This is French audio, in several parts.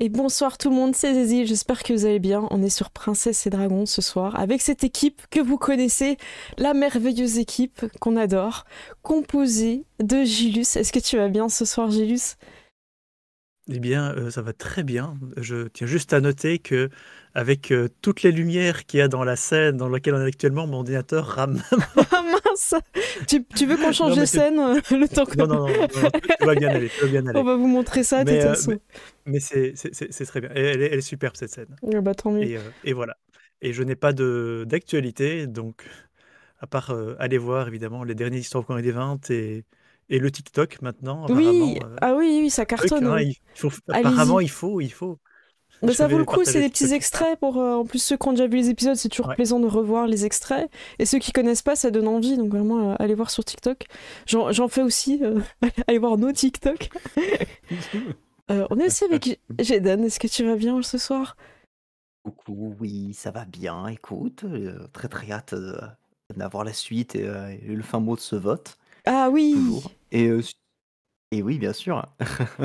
Et bonsoir tout le monde, c'est Cézyl, j'espère que vous allez bien. On est sur Princesses et Dragons ce soir avec cette équipe que vous connaissez, la merveilleuse équipe qu'on adore, composée de Gilus. Est-ce que tu vas bien ce soir, Gilus? Eh bien, ça va très bien. Je tiens juste à noter que avec toutes les lumières qu'il y a dans la scène dans laquelle on est actuellement, mon ordinateur rame. Ah mince, tu veux qu'on change de scène le temps que... Non, tu vas bien aller, On va vous montrer ça de toute façon. Mais c'est très bien. Elle est superbe cette scène. Ah bah, tant mieux. Et voilà. Et je n'ai pas d'actualité, donc à part aller voir évidemment les dernières histoires qu'on a des 20 et le TikTok maintenant. Oui, oui, ça cartonne. Hein, apparemment, il faut. Mais ça vaut le coup, c'est des petits extraits. Pour, en plus, ceux qui ont déjà vu les épisodes, c'est toujours plaisant de revoir les extraits. Et ceux qui ne connaissent pas, ça donne envie. Donc vraiment, allez voir sur TikTok. J'en fais aussi. Allez voir nos TikTok. On est aussi avec Jaden. Est-ce que tu vas bien ce soir? Coucou, oui, ça va bien. Écoute, très hâte d'avoir la suite et le fin mot de ce vote. Ah oui. Toujours. Et oui, bien sûr.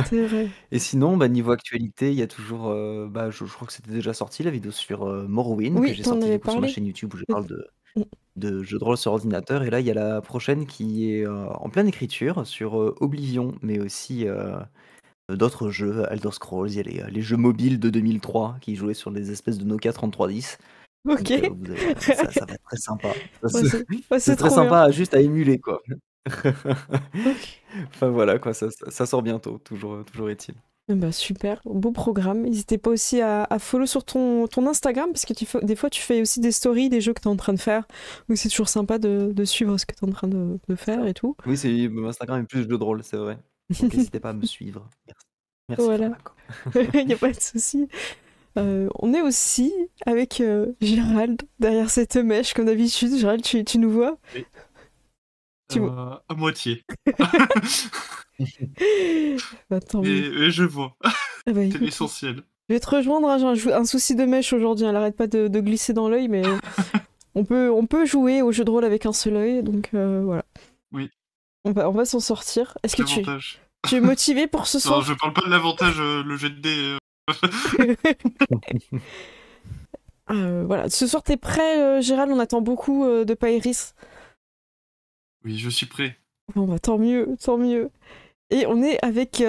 C'est vrai. Et sinon, bah, niveau actualité, il y a toujours, je crois que c'était déjà sorti, la vidéo sur Morrowind, oui, que j'ai sorti sur ma chaîne YouTube où je parle de jeux de rôle sur ordinateur. Et là, il y a la prochaine qui est en pleine écriture sur Oblivion, mais aussi d'autres jeux, Elder Scrolls, il y a les jeux mobiles de 2003 qui jouaient sur les espèces de Nokia 3310. Ok. Donc, ça va être très sympa. C'est très sympa, juste à émuler, quoi. Enfin voilà quoi, ça sort bientôt, toujours est-il. Bah super, beau programme. N'hésitez pas aussi à follow sur ton Instagram, parce que des fois tu fais aussi des stories des jeux que tu es en train de faire, donc c'est toujours sympa de suivre ce que tu es en train de faire et tout. Oui, c'est Instagram est plus de drôle, c'est vrai. Donc n'hésitez pas à me suivre. Merci voilà. Il n'y a pas de souci. On est aussi avec Gérald derrière cette mèche comme d'habitude. Gérald, tu nous vois? Oui. À moitié. Bah, et je vois. Ah bah, c'est l'essentiel. Je vais te rejoindre, hein, j'ai un souci de mèche aujourd'hui, elle n'arrête pas de glisser dans l'œil, mais on peut jouer au jeu de rôle avec un seul œil, donc voilà. Oui. On va s'en sortir. Est-ce que tu es motivé pour ce soir? Non, je parle pas de l'avantage, le jet de dés. Voilà. Ce soir, t'es prêt, Gérald? On attend beaucoup de Pairis. Oui, je suis prêt. Bon, bah, tant mieux, tant mieux. Et on est avec...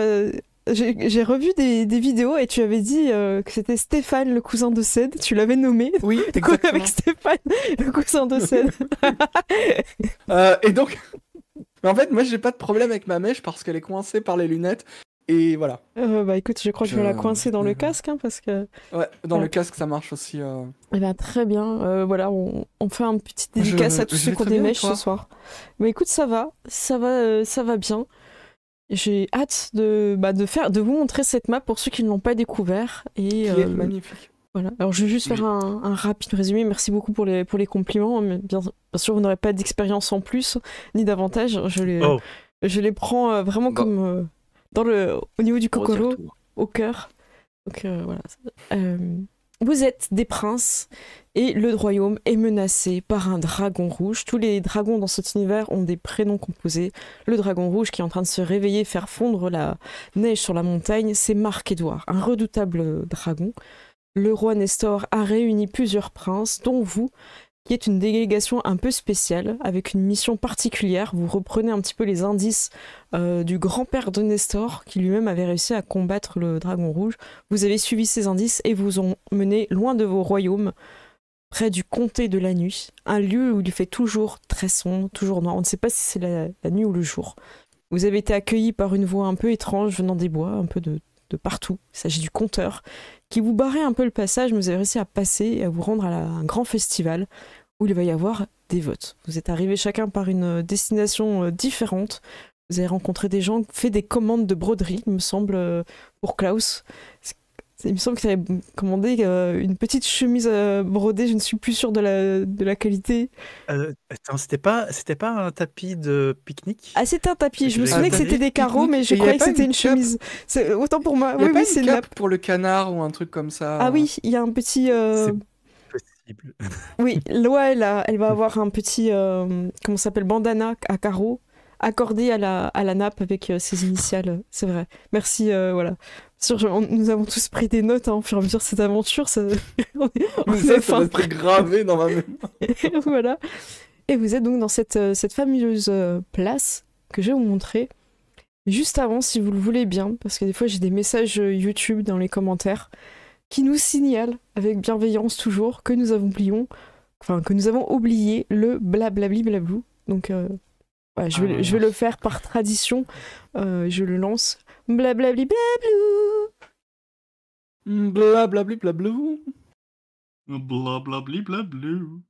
j'ai revu des vidéos et tu avais dit que c'était Stéphane, le cousin de Cède. Tu l'avais nommé. Oui, exactement. Avec Stéphane, le cousin de Cède. Et donc... En fait, moi, j'ai pas de problème avec ma mèche parce qu'elle est coincée par les lunettes. Et voilà. Bah écoute, je crois que je vais la coincer dans le casque, hein, parce que... Ouais, dans le casque, ça marche aussi. Eh ben, très bien. Voilà, on fait une petite dédicace à tous ceux qui ont des mèches ce soir. Bah écoute, ça va bien. J'ai hâte de vous montrer cette map pour ceux qui ne l'ont pas découvert. Et, elle est magnifique. Voilà. Alors, je vais juste faire un rapide résumé. Merci beaucoup pour les compliments. Mais bien sûr, vous n'aurez pas d'expérience en plus, ni davantage. Je les prends vraiment comme... au niveau du cocolo, au cœur. Donc voilà. Vous êtes des princes et le royaume est menacé par un dragon rouge. Tous les dragons dans cet univers ont des prénoms composés. Le dragon rouge qui est en train de se réveiller, faire fondre la neige sur la montagne, c'est Marc-Edouard, un redoutable dragon. Le roi Nestor a réuni plusieurs princes, dont vous, qui est une délégation un peu spéciale, avec une mission particulière. Vous reprenez un petit peu les indices du grand-père de Nestor, qui lui-même avait réussi à combattre le dragon rouge. Vous avez suivi ces indices et vous ont mené loin de vos royaumes, près du comté de la nuit, un lieu où il fait toujours très sombre, toujours noir. On ne sait pas si c'est la nuit ou le jour. Vous avez été accueillis par une voix un peu étrange venant des bois, un peu de partout. Il s'agit du conteur, qui vous barrait un peu le passage, mais vous avez réussi à passer et à vous rendre à un grand festival où il va y avoir des votes. Vous êtes arrivés chacun par une destination différente. Vous avez rencontré des gens qui ont fait des commandes de broderie, il me semble, pour Klaus. Il me semble que tu avais commandé une petite chemise brodée, je ne suis plus sûre de la qualité. Attends, c'était pas un tapis de pique-nique? Ah, c'était un tapis, je me souvenais que c'était des carreaux, mais je croyais que c'était une chemise. Autant pour moi. Oui, oui, c'est une cape pour le canard ou un truc comme ça. Ah oui, il y a un petit... C'est possible. Oui, Lola, elle va avoir un petit comment ça s'appelle, bandana à carreaux, accordé à la nappe avec ses initiales, c'est vrai. Merci, voilà. Nous avons tous pris des notes au fur et à mesure de cette aventure. Ça, ça va être gravé dans ma mémoire. Voilà. Et vous êtes donc dans cette fameuse place que je vais vous montrer juste avant, si vous le voulez bien, parce que des fois j'ai des messages YouTube dans les commentaires qui nous signalent avec bienveillance toujours que nous avons oublié le blablabli blablou. Donc voilà, je vais le faire par tradition. Je le lance. Blablabli blablou. Blablabli blablou. Blablabli blablou.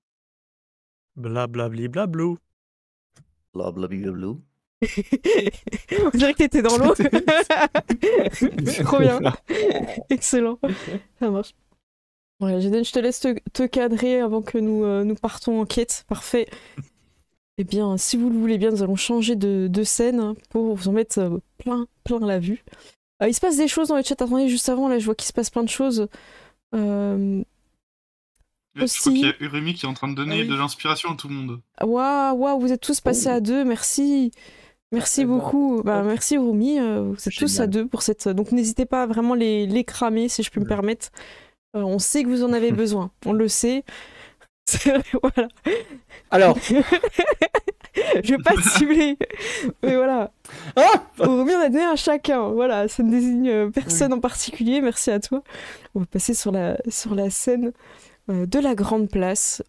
Blablabli blablou. Blablabli blablou. On dirait que t'étais dans l'eau. Trop bien. Excellent. Ça marche. Voilà, Jaden, je te laisse te cadrer avant que nous partons en quête. Parfait. Eh bien, si vous le voulez bien, nous allons changer de scène pour vous en mettre plein la vue. Il se passe des choses dans le chat. Attendez, juste avant, là, je vois qu'il se passe plein de choses. Je crois qu'il y a Urémi qui est en train de donner de l'inspiration à tout le monde. Waouh, vous êtes tous passés à deux, merci. Merci beaucoup. Bah, merci Urémi, vous êtes tous à deux pour cette... Donc n'hésitez pas à vraiment les cramer, si je peux me permettre. On sait que vous en avez besoin, on le sait. Voilà. Alors... je vais pas te cibler, mais voilà. Urémi, on a donné à chacun, voilà, ça ne désigne personne en particulier, merci à toi. On va passer sur la scène... de la grande place.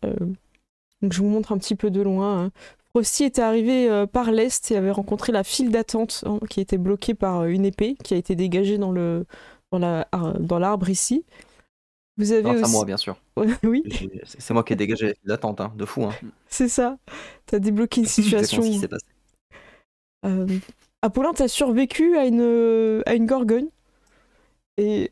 Donc je vous montre un petit peu de loin. Frosty était arrivé par l'est et avait rencontré la file d'attente qui était bloquée par une épée qui a été dégagée dans l'arbre ici. Vous avez aussi... moi, bien sûr. Oui. C'est moi qui ai dégagé la file d'attente, hein. De fou. Hein. C'est ça. T'as débloqué une situation. C'est ce qui s'est passé. Apollin, t'as survécu à une gorgone. Et...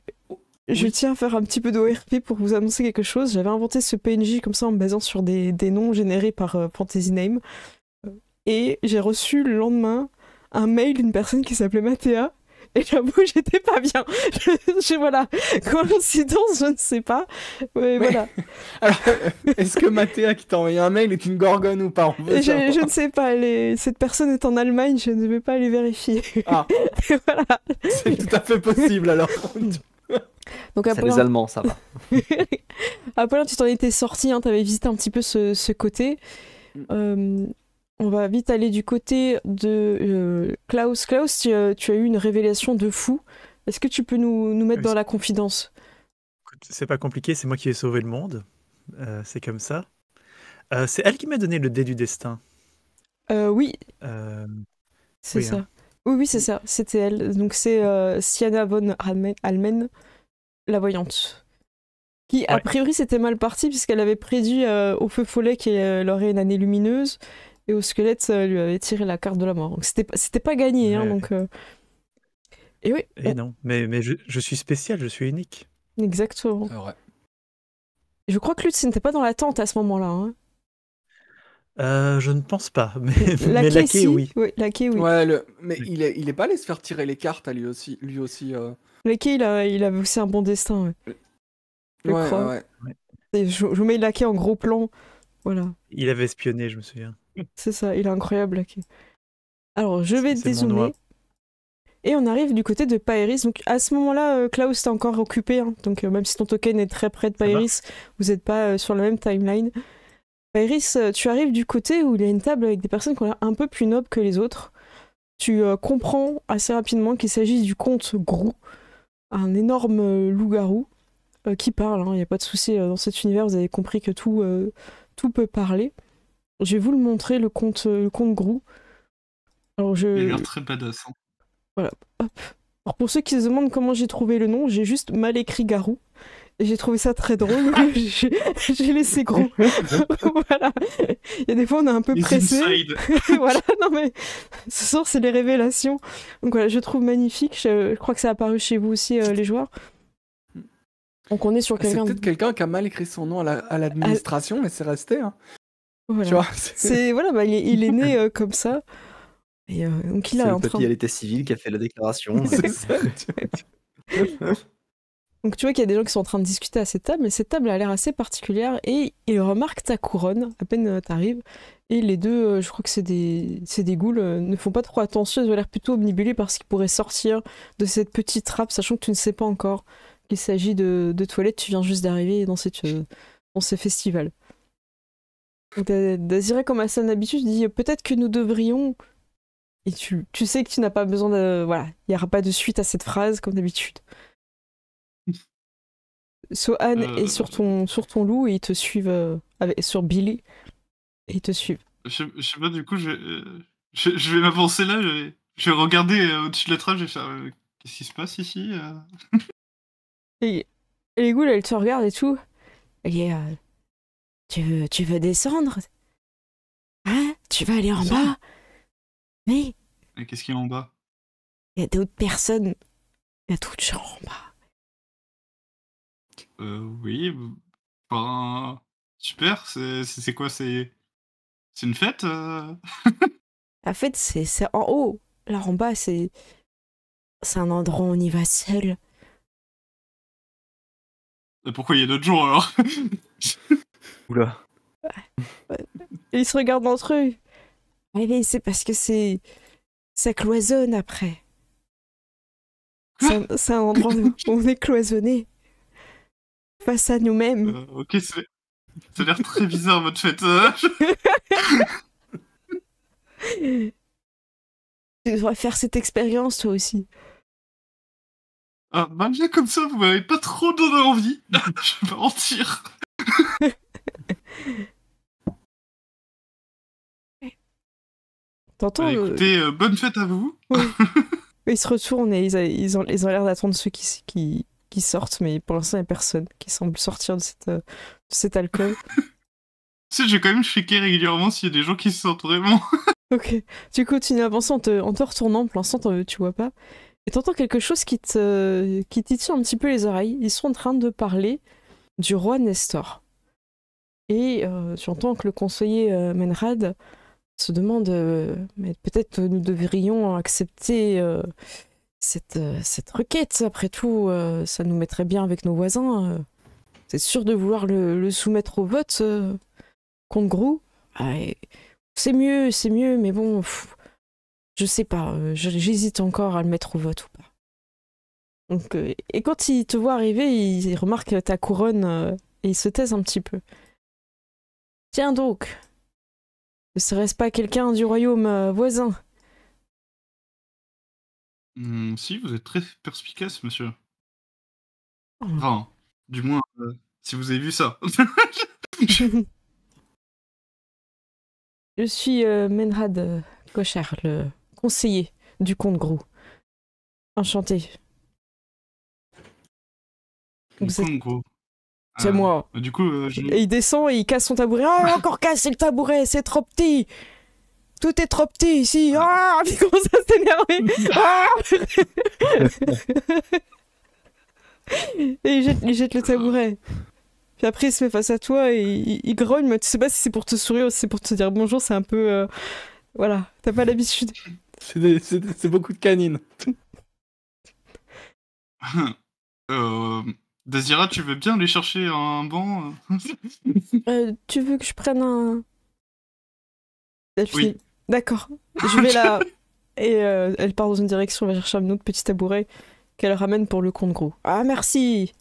je tiens à faire un petit peu d'ORP pour vous annoncer quelque chose. J'avais inventé ce PNJ comme ça en me basant sur des noms générés par Fantasy Name. Et j'ai reçu le lendemain un mail d'une personne qui s'appelait Mathéa. Et j'avoue, j'étais pas bien. Voilà, coïncidence, je ne sais pas. Mais voilà. Alors, est-ce que Mathéa qui t'a envoyé un mail est une gorgone ou pas? Je ne sais pas. Cette personne est en Allemagne, je ne vais pas aller vérifier. Ah. Voilà. C'est tout à fait possible alors. Donc, c'est les Allemands, ça va. Apollin, tu t'en étais sorti, hein, tu avais visité un petit peu ce côté. On va vite aller du côté de Klaus. Klaus, tu as eu une révélation de fou. Est-ce que tu peux nous mettre dans la confidence? C'est pas compliqué, c'est moi qui ai sauvé le monde. C'est comme ça. C'est elle qui m'a donné le dé du destin. Oui. C'est ça. Hein. Oui, c'est ça, c'était elle. Donc c'est Sienna von Allmen, la voyante, qui a priori s'était mal partie puisqu'elle avait prédit au feu follet qu'elle aurait une année lumineuse et au squelette lui avait tiré la carte de la mort. Donc c'était pas gagné. Ouais. Hein, donc, et oui. Et non, mais je suis spécial, je suis unique. Exactement. Ouais. Je crois que Lutz n'était pas dans la tente à ce moment-là. Hein. Je ne pense pas, mais Laquais, si. Oui. Oui, Laquais, oui. Ouais, mais oui. Il est pas allé se faire tirer les cartes à lui aussi. Laquais, il a aussi un bon destin. Ouais. Et je mets Laquais en gros plan, voilà. Il avait espionné, je me souviens. C'est ça, il est incroyable, Laquais. Alors, je vais dézoomer. Et on arrive du côté de Pairis. Donc à ce moment-là, Klaus t'es encore occupé, hein. Donc même si ton token est très près de Pairis, vous n'êtes pas sur la même timeline. Pairis, tu arrives du côté où il y a une table avec des personnes qui ont l'air un peu plus nobles que les autres. Tu comprends assez rapidement qu'il s'agit du comte Grou, un énorme loup-garou qui parle. Il n'y a pas de souci dans cet univers, vous avez compris que tout peut parler. Je vais vous le montrer, le comte Grou. Alors, il a l'air très badass. Voilà. Hop. Alors, pour ceux qui se demandent comment j'ai trouvé le nom, j'ai juste mal écrit Garou. J'ai trouvé ça très drôle, j'ai laissé Grou. Voilà. Il y a des fois on est un peu pressé. Voilà, non mais ce soir c'est les révélations. Donc voilà, je trouve magnifique. Je crois que ça a apparu chez vous aussi les joueurs. Donc on est sur quelqu'un. C'est peut-être quelqu'un qui a mal écrit son nom à l'administration, mais c'est resté. Hein. Voilà. Tu vois, voilà, bah, il est né comme ça. Et donc il a un papy à l'état civil qui a fait la déclaration. C'est ça. Donc tu vois qu'il y a des gens qui sont en train de discuter à cette table, mais cette table a l'air assez particulière, et ils remarquent ta couronne, à peine t'arrives, et les deux, je crois que c'est des ghouls, ne font pas trop attention, ils ont l'air plutôt omnibulés par ce qui pourrait sortir de cette petite trappe, sachant que tu ne sais pas encore qu'il s'agit de toilettes, tu viens juste d'arriver dans ces festivals. Donc Dazira, comme à son habitude, dit « peut-être que nous devrions... » Et tu sais que tu n'as pas besoin de... Voilà, il n'y aura pas de suite à cette phrase, comme d'habitude. Sohan est sur ton loup et ils te suivent sur Billy et ils te suivent. Je sais pas, du coup je vais m'avancer là, je vais regarder au-dessus de la trappe, je vais faire qu'est-ce qui se passe ici et les ghouls, elles te regardent et tout. Elle est tu veux descendre? Hein? Tu vas aller en bas? Oui. Mais qu'est-ce qu'il y a en bas? Il y a d'autres personnes. Il y a d'autres gens en bas. Oui, ben... Super, c'est quoi? C'est une fête La fête, c'est en haut. Là, en bas, c'est un endroit où on y va seul. Pourquoi il y a d'autres jours, alors? Oula. Ils se regardent entre eux. Mais c'est parce que c'est... Ça cloisonne, après. C'est un endroit où on est cloisonné. Face à nous-mêmes. Ok, ça a l'air très bizarre votre fête. Tu devrais faire cette expérience toi aussi. Ah, même là comme ça, vous m'avez pas trop donné envie. Je vais pas mentir. T'entends? Écoutez, bonne fête à vous. Ouais. Ils se retournent et ils ont l'air d'attendre ceux qui sortent, mais pour l'instant il n'y a personne qui semble sortir de cet alcool. Tu sais, j'ai quand même checké régulièrement s'il y a des gens qui se sortent vraiment. Ok, tu continues à avancer en te retournant, pour l'instant tu vois pas, et t'entends quelque chose qui titille un petit peu les oreilles. Ils sont en train de parler du roi Nestor, et tu entends que le conseiller Menrad se demande mais peut-être nous devrions accepter cette requête, après tout, ça nous mettrait bien avec nos voisins. C'est sûr de vouloir le soumettre au vote contre Grou. C'est mieux, mais bon, je sais pas, j'hésite encore à le mettre au vote ou pas. Donc, et quand il te voit arriver, il remarque ta couronne et il se taise un petit peu. Tiens donc, ne serait-ce pas quelqu'un du royaume voisin? Si, vous êtes très perspicace, monsieur. Enfin, du moins, si vous avez vu ça. Je suis Menrad Kocher, le conseiller du comte Grou. Enchanté. Comte Grou. C'est moi. Du coup, et il descend et il casse son tabouret. Ah, oh, encore casse le tabouret, c'est trop petit. Tout est trop petit ici. Ah, il commence à s'énerver. Ah et il jette le tabouret. Puis après, il se met face à toi et il grogne. Mais tu sais pas si c'est pour te sourire ou si c'est pour te dire bonjour. C'est un peu... voilà, t'as pas l'habitude. C'est beaucoup de canines. Dazira, tu veux bien aller chercher un banc? Tu veux que je prenne un... Oui. D'accord, je vais là. Et elle part dans une direction, elle va chercher un autre petit tabouret qu'elle ramène pour le compte Grou. Ah, merci.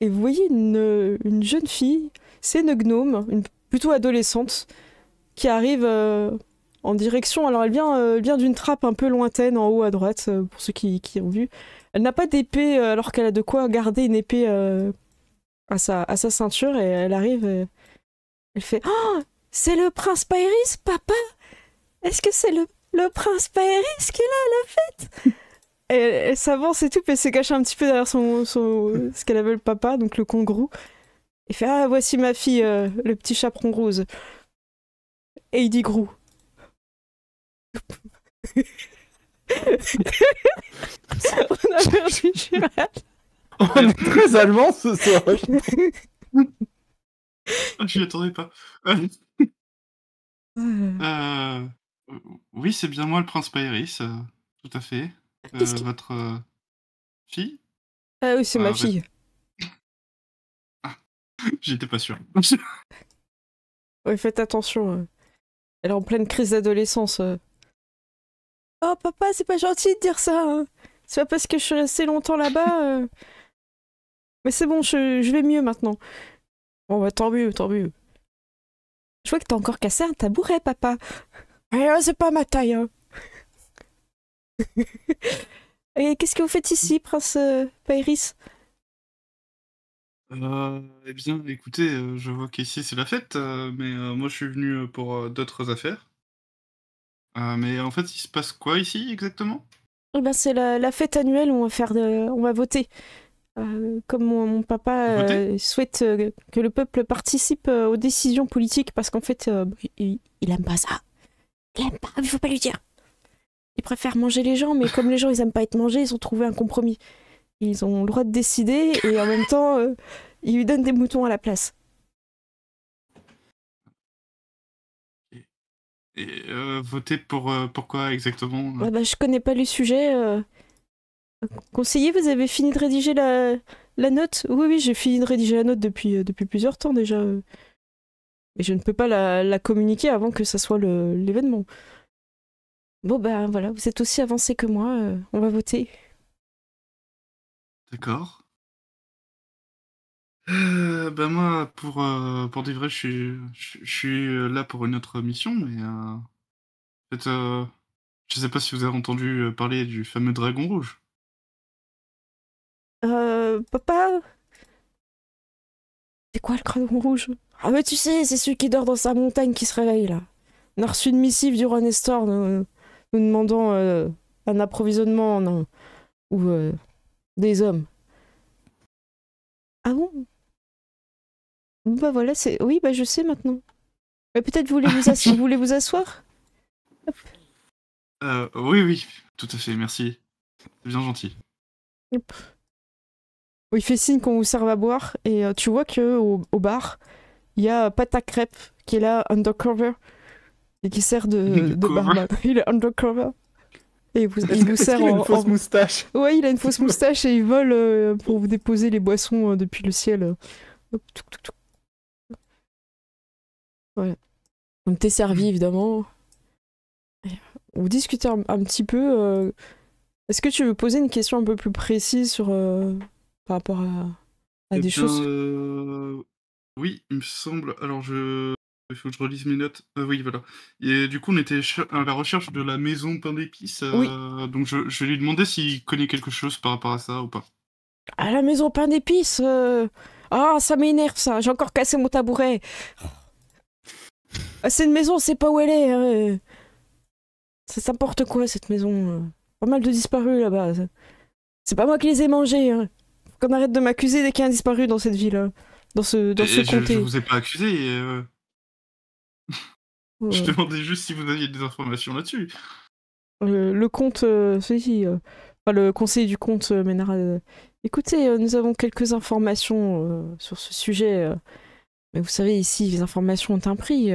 Et vous voyez une jeune fille, c'est une gnome, plutôt adolescente, qui arrive en direction. Alors elle vient d'une trappe un peu lointaine en haut à droite, pour ceux qui ont vu. Elle n'a pas d'épée, alors qu'elle a de quoi garder une épée à sa ceinture, et elle arrive. Elle fait oh, c'est le prince Pairis, papa? Est-ce que c'est le prince Pairis qui est là à la fête? Et elle s'avance et tout, puis elle se cache un petit peu derrière ce qu'elle appelle papa, donc le comte Grou. Il fait ah, voici ma fille, le petit chaperon rose. Et il dit Grou. On a perdu Gérald. On est très allemand ce soir. Je m'y attendais pas. Oui, c'est bien moi le prince Pairis, tout à fait. Votre fille? Ah oui, c'est ma fille. Ah, j'étais pas sûr. Oui, faites attention. Elle est en pleine crise d'adolescence. Oh papa, c'est pas gentil de dire ça. C'est pas parce que je suis restée longtemps là-bas. Mais c'est bon, je vais mieux maintenant. Bon bah tant mieux, tant mieux. Je vois que t'as encore cassé un tabouret, papa. C'est pas ma taille. Hein. Et qu'est-ce que vous faites ici, prince Pairis? Eh bien, écoutez, je vois qu'ici c'est la fête, mais moi je suis venu pour d'autres affaires. Mais en fait, il se passe quoi ici exactement? Eh ben, c'est la fête annuelle où on va faire, on va voter. Comme mon papa souhaite que le peuple participe aux décisions politiques, parce qu'en fait, il aime pas ça. Il aime pas, mais faut pas lui dire. Ils préfèrent manger les gens, mais comme les gens ils aiment pas être mangés, ils ont trouvé un compromis. Ils ont le droit de décider et en même temps, ils lui donnent des moutons à la place. Et voter pour quoi exactement? Ah bah, je connais pas le sujet. Conseiller, vous avez fini de rédiger la note? Oui, j'ai fini de rédiger la note depuis plusieurs temps déjà. Et je ne peux pas la communiquer avant que ça soit l'événement. Bon ben voilà, vous êtes aussi avancé que moi, on va voter. D'accord. Ben moi, pour dire vrai, je suis là pour une autre mission, mais peut-être, je sais pas si vous avez entendu parler du fameux dragon rouge. Papa? C'est quoi le dragon rouge? Ah mais tu sais, c'est celui qui dort dans sa montagne qui se réveille là. On a reçu une missive du roi Nestor nous demandant un approvisionnement ou des hommes. Ah bon? Bah voilà, c'est... Oui, bah je sais maintenant. Mais peut-être vous voulez vous asseoir? Oui, tout à fait, merci. C'est bien gentil. Yep. Il fait signe qu'on vous serve à boire, et tu vois qu'au bar, il y a Pata Crêpe qui est là, undercover, et qui sert de barman. Il est undercover. Et il vous sert en fausse moustache. Ouais, il a une fausse moustache et il vole pour vous déposer les boissons depuis le ciel. Voilà. Donc t'es servi évidemment. On discute un petit peu. Est-ce que tu veux poser une question un peu plus précise sur par rapport à des choses? Oui, il me semble. Alors il faut que je relise mes notes. Oui, voilà. Et du coup, on était à la recherche de la maison pain d'épices. Oui. Donc, je lui demandais s'il connaît quelque chose par rapport à ça ou pas. Ah, la maison pain d'épices Ah, ça m'énerve, ça. J'ai encore cassé mon tabouret. Ah, c'est une maison, on sait pas où elle est. Hein. C'est n'importe quoi, cette maison. Pas mal de disparus, là-bas. C'est pas moi qui les ai mangés. Hein. Faut qu'on arrête de m'accuser dès qu'il y a un disparu dans cette ville. Hein. Dans ce comté. Je vous ai pas accusé. Ouais. Je demandais juste si vous aviez des informations là-dessus. Le comte, celui-ci, enfin, le conseiller du comte Menrad. Écoutez, nous avons quelques informations sur ce sujet. Mais vous savez, ici, les informations ont un prix.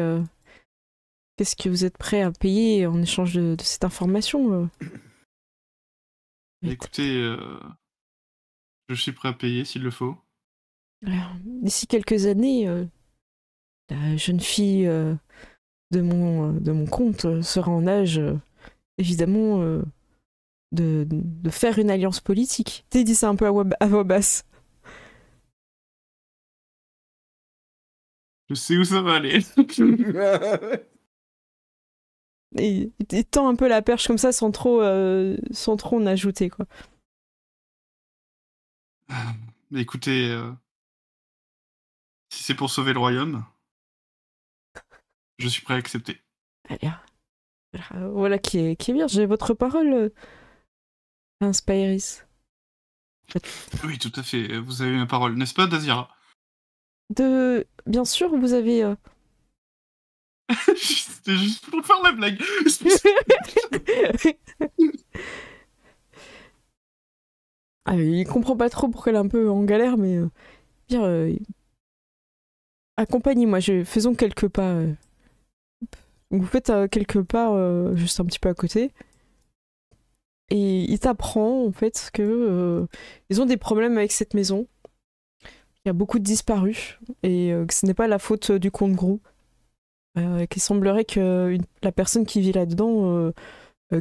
Qu'est-ce que vous êtes prêt à payer en échange de cette information? Écoutez, je suis prêt à payer s'il le faut. D'ici quelques années... La jeune fille de mon comte sera en âge, évidemment, de faire une alliance politique. T'es dit ça un peu à voix basse. Je sais où ça va aller. Et tend un peu la perche comme ça sans trop en ajouter, quoi. Écoutez, si c'est pour sauver le royaume... Je suis prêt à accepter. Allez, voilà qui est bien. J'ai votre parole, Prince Pairis. Oui, tout à fait. Vous avez ma parole, n'est-ce pas, Dazira? Bien sûr, vous avez... C'était juste pour faire la blague. Il comprend pas trop pourquoi elle est un peu en galère, mais... Bien, accompagnez-moi, faisons quelques pas... Vous faites quelques pas juste un petit peu à côté. Et il t'apprend en fait que ils ont des problèmes avec cette maison. Il y a beaucoup de disparus et que ce n'est pas la faute du comte Grou. Qu'il semblerait que la personne qui vit là-dedans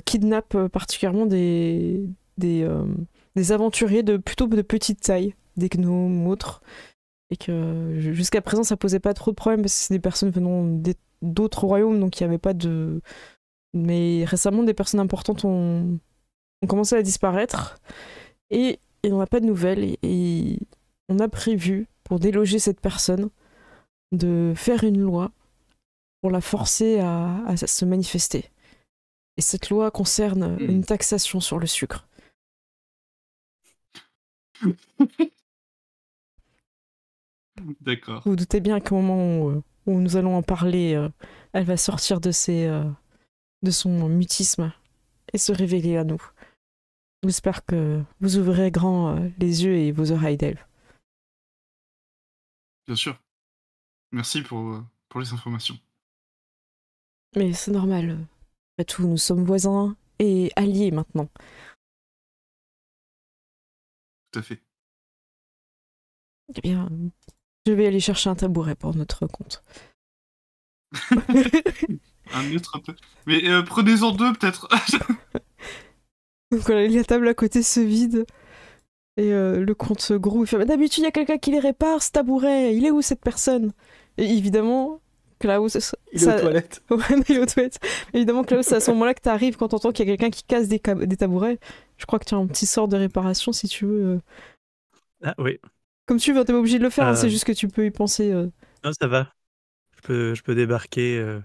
kidnappe particulièrement des aventuriers plutôt de petite taille, des gnomes ou autres. Et que jusqu'à présent ça posait pas trop de problèmes parce que c'est des personnes venant d'autres royaumes, donc il n'y avait pas de... Mais récemment des personnes importantes ont commencé à disparaître et on n'a pas de nouvelles et on a prévu pour déloger cette personne de faire une loi pour la forcer à se manifester. Et cette loi concerne une taxation sur le sucre. D'accord. Vous vous doutez bien qu'au moment où nous allons en parler, elle va sortir de son mutisme et se révéler à nous. J'espère que vous ouvrez grand les yeux et vos oreilles d'elfe. Bien sûr. Merci pour les informations. Mais c'est normal. Après tout, nous sommes voisins et alliés maintenant. Tout à fait. Eh bien, je vais aller chercher un tabouret pour notre compte. Un autre un peu. Mais prenez-en deux peut-être. Donc voilà, la table à côté se vide. Et le comte Grou fait « D'habitude, il y a quelqu'un qui les répare, ce tabouret. Il est où cette personne ?» Et évidemment, Klaus... Il est aux toilettes. Ouais, il est aux toilettes. Évidemment, Klaus, c'est à ce moment-là que t'arrives quand t'entends qu'il y a quelqu'un qui casse des tabourets. Je crois que tu as un petit sort de réparation si tu veux. Ah oui. Comme tu veux, t'es pas obligé de le faire, hein, c'est juste que tu peux y penser. Non, ça va. Je peux débarquer.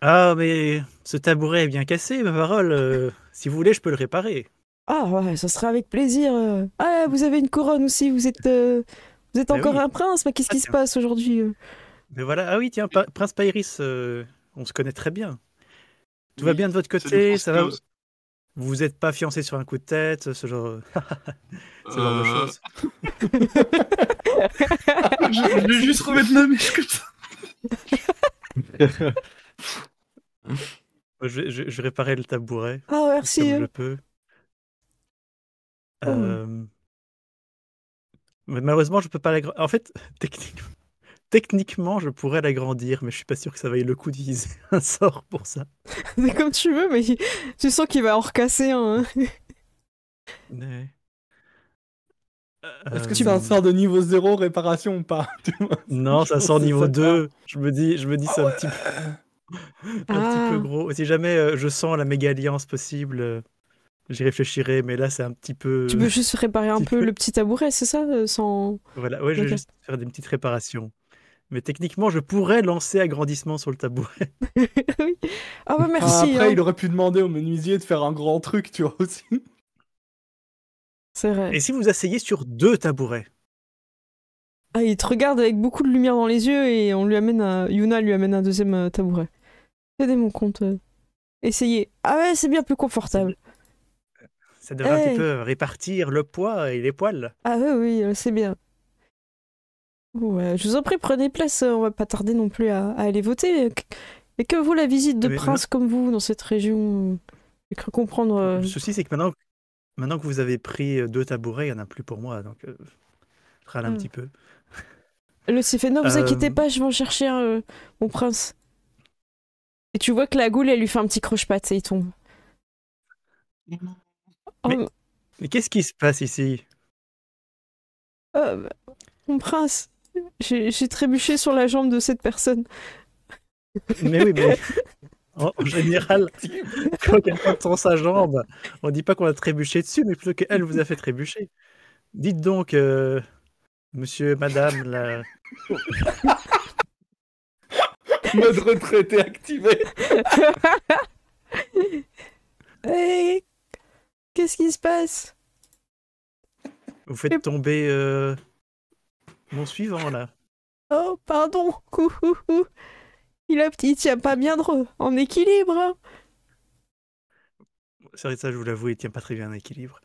Ah, mais ce tabouret est bien cassé, ma parole. Si vous voulez, je peux le réparer. Ah ouais, ça serait avec plaisir. Ah, vous avez une couronne aussi, vous êtes bah encore oui. Un prince, mais qu'est-ce qui se passe aujourd'hui? Mais voilà, ah oui, tiens, Prince Pairis, on se connaît très bien. Tout va bien de votre côté, ça va? Vous vous êtes pas fiancé sur un coup de tête, ce genre, ce genre de choses. Je vais juste remettre ma mèche comme ça. Je réparais le tabouret. Ah, merci. Comme je peux. Oh. Mais malheureusement, je peux pas l'agrandir. En fait, techniquement, je pourrais l'agrandir, mais je suis pas sûr que ça vaille le coup d'utiliser un sort pour ça. C'est comme tu veux, mais tu sens qu'il va en recasser un. Ouais. Est-ce que c'est un sort de niveau 0 réparation ou pas? Non, ça sort niveau 2. Je me dis c'est un petit peu, gros. Si jamais je sens la méga alliance possible. J'y réfléchirai, mais là c'est un petit peu... Tu peux juste réparer un peu le petit tabouret, c'est ça sans... Voilà, ouais, je vais juste faire des petites réparations. Mais techniquement, je pourrais lancer agrandissement sur le tabouret. Oui. Ah bah merci. Ah, après, hein. Il aurait pu demander au menuisier de faire un grand truc, tu vois aussi. C'est vrai. Et si vous asseyez sur deux tabourets? Ah, il te regarde avec beaucoup de lumière dans les yeux et on lui amène Yuna lui amène un deuxième tabouret. Tenez mon compte. Essayez. Ah ouais, c'est bien plus confortable. Ça devrait un petit peu répartir le poids et les poils. Ah oui, c'est bien. Ouais, je vous en prie, prenez place, on va pas tarder non plus à aller voter. Et que vaut la visite de princes comme vous dans cette région? J'ai cru comprendre... Le souci, c'est que maintenant que vous avez pris deux tabourets, il n'y en a plus pour moi, donc je râle un petit peu. Le Stéphane, non, vous inquiétez pas, je vais en chercher mon prince. Et tu vois que la goule, elle lui fait un petit croche-patte et il tombe. Mais qu'est-ce qui se passe ici? Mon prince, j'ai trébuché sur la jambe de cette personne. Mais oui, mais en général, quand quelqu'un tend sa jambe, on ne dit pas qu'on a trébuché dessus, mais plutôt qu'elle vous a fait trébucher. Dites donc, monsieur, madame, la... Mode retraité activé. Hey. Qu'est-ce qui se passe? Vous faites tomber mon suivant, là. Oh, pardon. Il tient pas bien en équilibre. C'est vrai, ça, je vous l'avoue, il tient pas très bien en équilibre.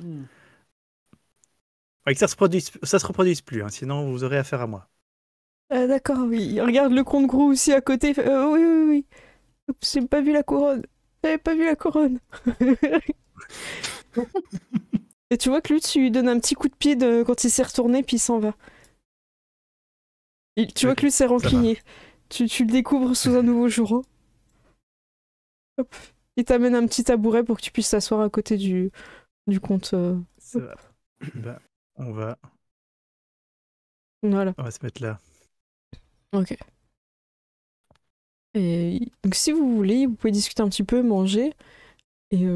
Ouais, que ça se reproduise plus, hein, sinon vous aurez affaire à moi. D'accord, oui. Regarde le comte Grou aussi à côté. Oui, oui, oui. J'ai pas vu la couronne. J'avais pas vu la couronne. Et tu vois que lui, tu lui donnes un petit coup de pied quand il s'est retourné, puis il s'en va. Et tu vois que lui, c'est rancunier. Tu le découvres sous un nouveau jour. Hop. Il t'amène un petit tabouret pour que tu puisses t'asseoir à côté du comte. Ça va. Bah, on va... Voilà. On va se mettre là. Ok. Et donc si vous voulez, vous pouvez discuter un petit peu, manger. Et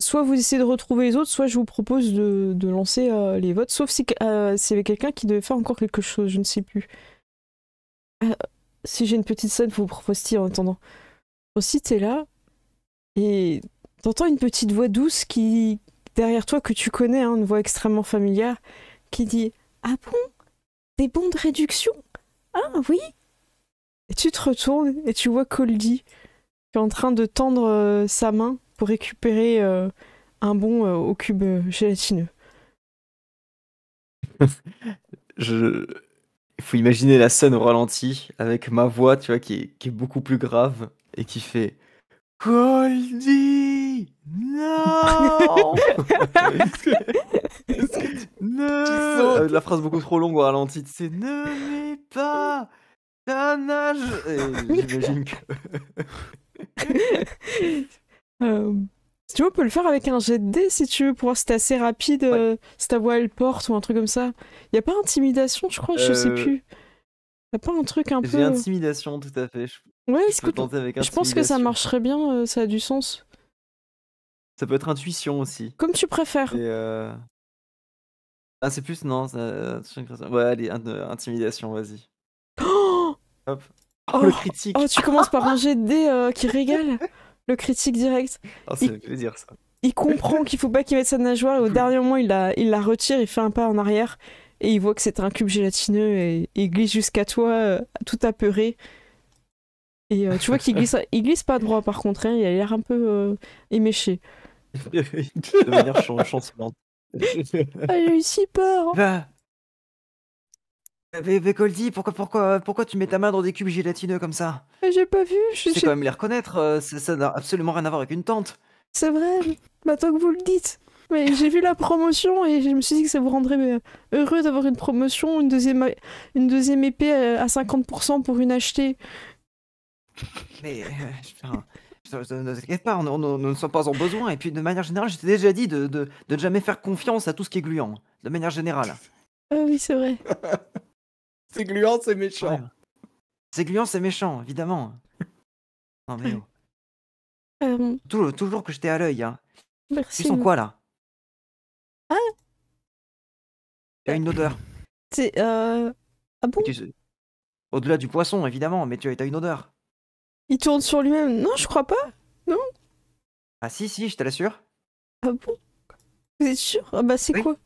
soit vous essayez de retrouver les autres, soit je vous propose de lancer les votes. Sauf si s'il y avait quelqu'un qui devait faire encore quelque chose, je ne sais plus. Si j'ai une petite scène, vous Frosty en attendant. Frosty, t'es là et t'entends une petite voix douce qui derrière toi que tu connais, hein, une voix extrêmement familière, qui dit ah bon, des bons de réduction, ah oui. Et tu te retournes et tu vois Koldi qui est en train de tendre sa main pour récupérer un bon au cube gélatineux. Il faut imaginer la scène au ralenti avec ma voix, tu vois, qui est beaucoup plus grave et qui fait Koldi, non. Non, la phrase beaucoup trop longue au ralenti, c'est ne mets pas. Ah, nage. J'imagine que... si tu veux, on peut le faire avec un jet de dés, si tu veux, pour voir si t'es assez rapide, ouais. Si ta voix elle porte ou un truc comme ça. Y a pas intimidation, je crois, je sais plus. Y a pas un truc un peu... J'ai intimidation, tout à fait. Ouais, je pense que ça marcherait bien, ça a du sens. Ça peut être intuition aussi. Comme tu préfères. Ah, c'est plus... Non, ça... Ouais, allez, intimidation, vas-y. Hop. Oh, le critique. Oh, tu commences par un jet de dés qui régale. Le critique direct. Oh, ça veut dire ça. Il comprend qu'il faut pas qu'il mette sa nageoire et au dernier moment, il la retire, il fait un pas en arrière et il voit que c'est un cube gélatineux et il glisse jusqu'à toi, tout apeuré. Et tu vois qu'il glisse, il glisse pas droit par contre, hein, il a l'air un peu éméché. De manière chancelante. Elle a eu si peur. Bah. Mais Koldi, pourquoi tu mets ta main dans des cubes gélatineux comme ça? J'ai pas vu, je sais quand même les reconnaître, ça n'a absolument rien à voir avec une tente. C'est vrai, maintenant que vous le dites. Mais j'ai vu la promotion et je me suis dit que ça vous rendrait heureux d'avoir une promotion, une deuxième épée à 50% pour une achetée. Mais ne t'inquiète pas, nous ne sommes pas en besoin. Et puis de manière générale, je t'ai déjà dit de ne jamais faire confiance à tout ce qui est gluant. De manière générale. Ah oui, c'est vrai. C'est gluant, c'est méchant. Ouais. C'est gluant, c'est méchant, évidemment. Non mais non. Toujours que je t'ai à l'œil, hein. Merci. Ils sont quoi, là? Ah. Il y a une odeur. C'est... Ah bon? Au-delà du poisson, évidemment, mais tu as une odeur. Il tourne sur lui-même. Non, je crois pas. Non. Ah si, je te l'assure. Ah bon? Vous êtes sûr? Ah bah c'est oui. Quoi?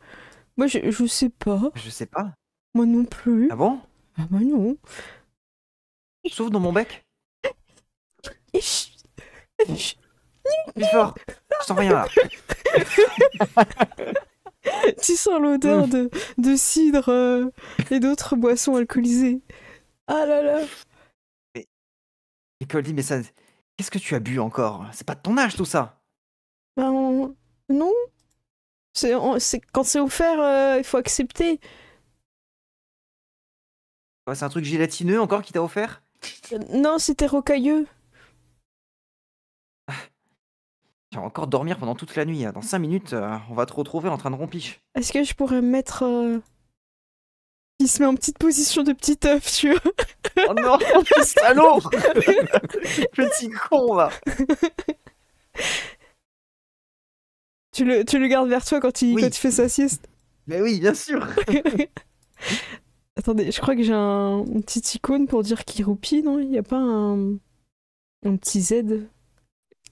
Moi, je sais pas. Je sais pas. Moi non plus. Ah bon? Ah bah non. Sauf dans mon bec. Plus fort. Je sens rien là. Tu sens l'odeur de cidre et d'autres boissons alcoolisées. Ah là là. Mais Koldi, mais ça... Qu'est-ce que tu as bu encore? C'est pas de ton âge tout ça. Ben... Non. Quand c'est offert, il faut accepter. Ouais, c'est un truc gélatineux encore qui t'a offert? Non, c'était rocailleux. Tu vas encore dormir pendant toute la nuit. Dans 5 minutes, on va te retrouver en train de rompiche. Est-ce que je pourrais me mettre... Il se met en petite position de petit œuf, tu vois. Oh non, salaud. Petit con, là. Tu le gardes vers toi quand oui. Quand il fait sa sieste. Mais oui, bien sûr. Attendez, je crois que j'ai une petite icône pour dire qu'il roupille, non? Il n'y a pas un petit Z?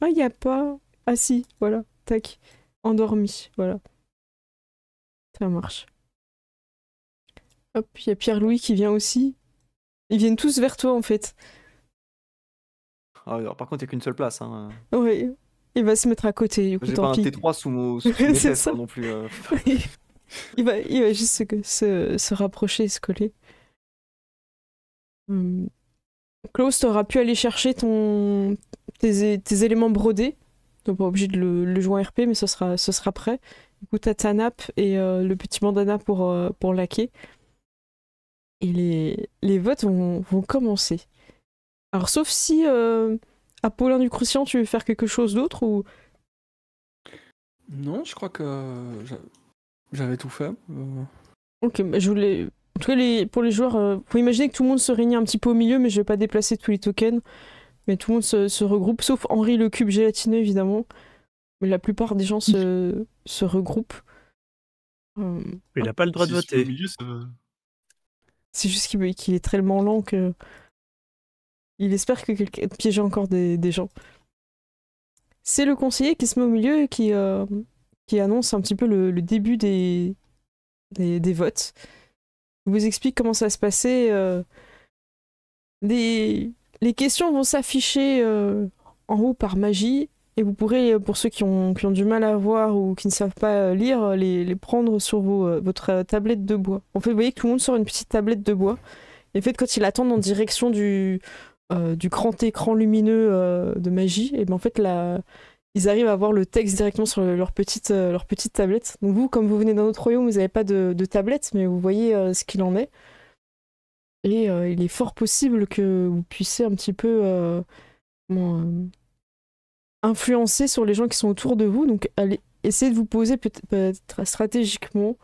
Ah, il n'y a pas... Ah si, voilà, tac. Endormi, voilà. Ça marche. Hop, il y a Pierre-Louis qui vient aussi. Ils viennent tous vers toi, en fait. Ah, alors, par contre, il n'y a qu'une seule place, hein. Oui, il va se mettre à côté, du coup, tant pis. J'ai pas un T3 sous mes fesses, non plus. Il va juste se rapprocher et se coller. Klaus, t'auras pu aller chercher tes éléments brodés. Donc pas obligé de le jouer en RP, mais ce sera prêt. Du coup, t'as ta nappe et le petit bandana pour laquer. Et les votes vont commencer. Alors, sauf si, Apollin du Croustillon, tu veux faire quelque chose d'autre ou... Non, je crois que j'avais tout fait. Ok, bah, je voulais... En tout cas, pour les joueurs, faut imaginer que tout le monde se réunit un petit peu au milieu, mais je vais pas déplacer tous les tokens. Mais tout le monde se regroupe, sauf Henri le cube gélatineux, évidemment. Mais la plupart des gens se regroupent. Il n'a pas le droit de voter. C'est juste qu'il est tellement lent que... Il espère que quelqu'un piège encore des gens. C'est le conseiller qui se met au milieu et qui annonce un petit peu le début des votes. Il vous explique comment ça va se passer. Les questions vont s'afficher en haut par magie. Et vous pourrez, pour ceux qui ont du mal à voir ou qui ne savent pas lire, les prendre sur votre tablette de bois. En fait, vous voyez que tout le monde sort une petite tablette de bois. Et en fait, quand ils attendent en direction du grand écran lumineux de magie, et ben en fait, ils arrivent à voir le texte directement sur leur petite tablette. Donc vous, comme vous venez d'un autre royaume, vous n'avez pas de tablette, mais vous voyez ce qu'il en est. Et il est fort possible que vous puissiez un petit peu... influencer sur les gens qui sont autour de vous, donc allez, essayez de vous poser peut-être stratégiquement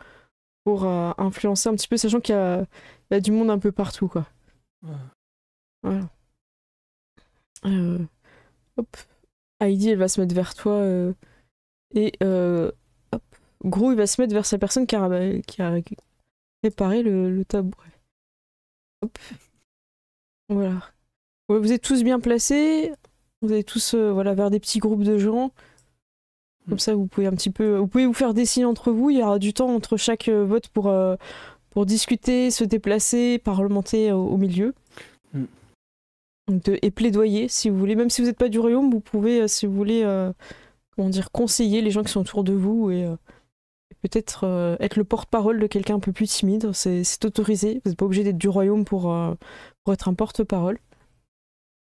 pour influencer un petit peu, sachant qu'il y a du monde un peu partout, quoi. Ouais. Voilà. Hop. Heidi, elle va se mettre vers toi hop. Grou, il va se mettre vers sa personne qui a réparé le tabouret. Hop. Voilà. Ouais, vous êtes tous bien placés. Vous allez tous voilà, vers des petits groupes de gens. Comme ça, vous pouvez un petit peu... Vous pouvez vous faire des signes entre vous. Il y aura du temps entre chaque vote pour discuter, se déplacer, parlementer au milieu. Donc, et plaidoyer, si vous voulez. Même si vous n'êtes pas du royaume, vous pouvez, si vous voulez, comment dire, conseiller les gens qui sont autour de vous et peut-être être le porte-parole de quelqu'un un peu plus timide. C'est autorisé. Vous n'êtes pas obligé d'être du royaume pour être un porte-parole.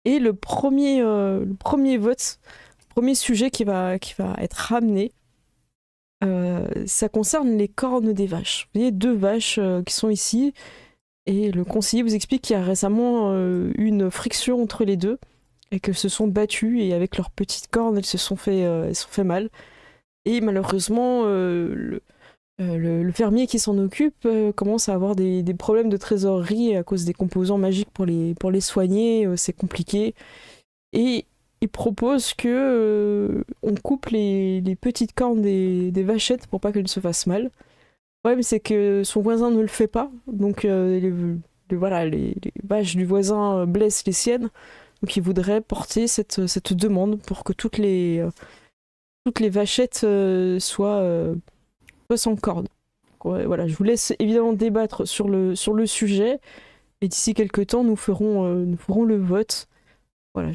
Et le premier vote, le premier sujet qui va être ramené, ça concerne les cornes des vaches. Vous voyez deux vaches qui sont ici, et le conseiller vous explique qu'il y a récemment eu une friction entre les deux, et qu'elles se sont battues, et avec leurs petites cornes, elles se sont fait mal. Et malheureusement, le fermier qui s'en occupe commence à avoir des problèmes de trésorerie à cause des composants magiques pour les soigner, c'est compliqué. Et il propose que on coupe les petites cornes des vachettes pour pas qu'elles se fassent mal. Le problème, c'est que son voisin ne le fait pas, donc les vaches du voisin blessent les siennes. Donc il voudrait porter cette demande pour que toutes les vachettes soient... sans cordes. Ouais, voilà, je vous laisse évidemment débattre sur le sujet, et d'ici quelques temps nous ferons le vote. Voilà,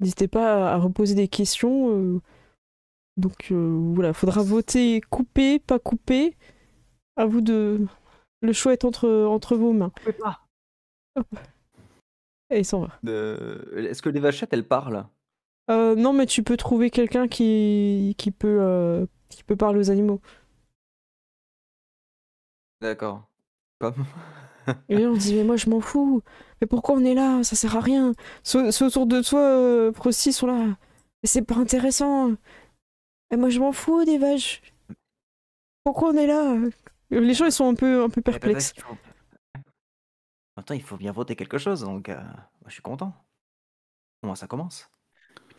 n'hésitez pas à reposer des questions. Donc voilà, faudra voter couper, pas couper. À vous de... Le choix est entre vos mains. Coupez pas. Et il s'en va. Est-ce que les vachettes elles parlent? Non, mais tu peux trouver quelqu'un qui peut parler aux animaux. D'accord. Comme. Et on dit, mais moi je m'en fous. Mais pourquoi on est là? Ça sert à rien. Ceux autour de toi, Frosty, sont là. Mais c'est pas intéressant. Et moi je m'en fous des vaches. Pourquoi on est là? Les gens ils sont un peu perplexes. Attends, il faut bien voter quelque chose, donc moi, je suis content. Au moins ça commence.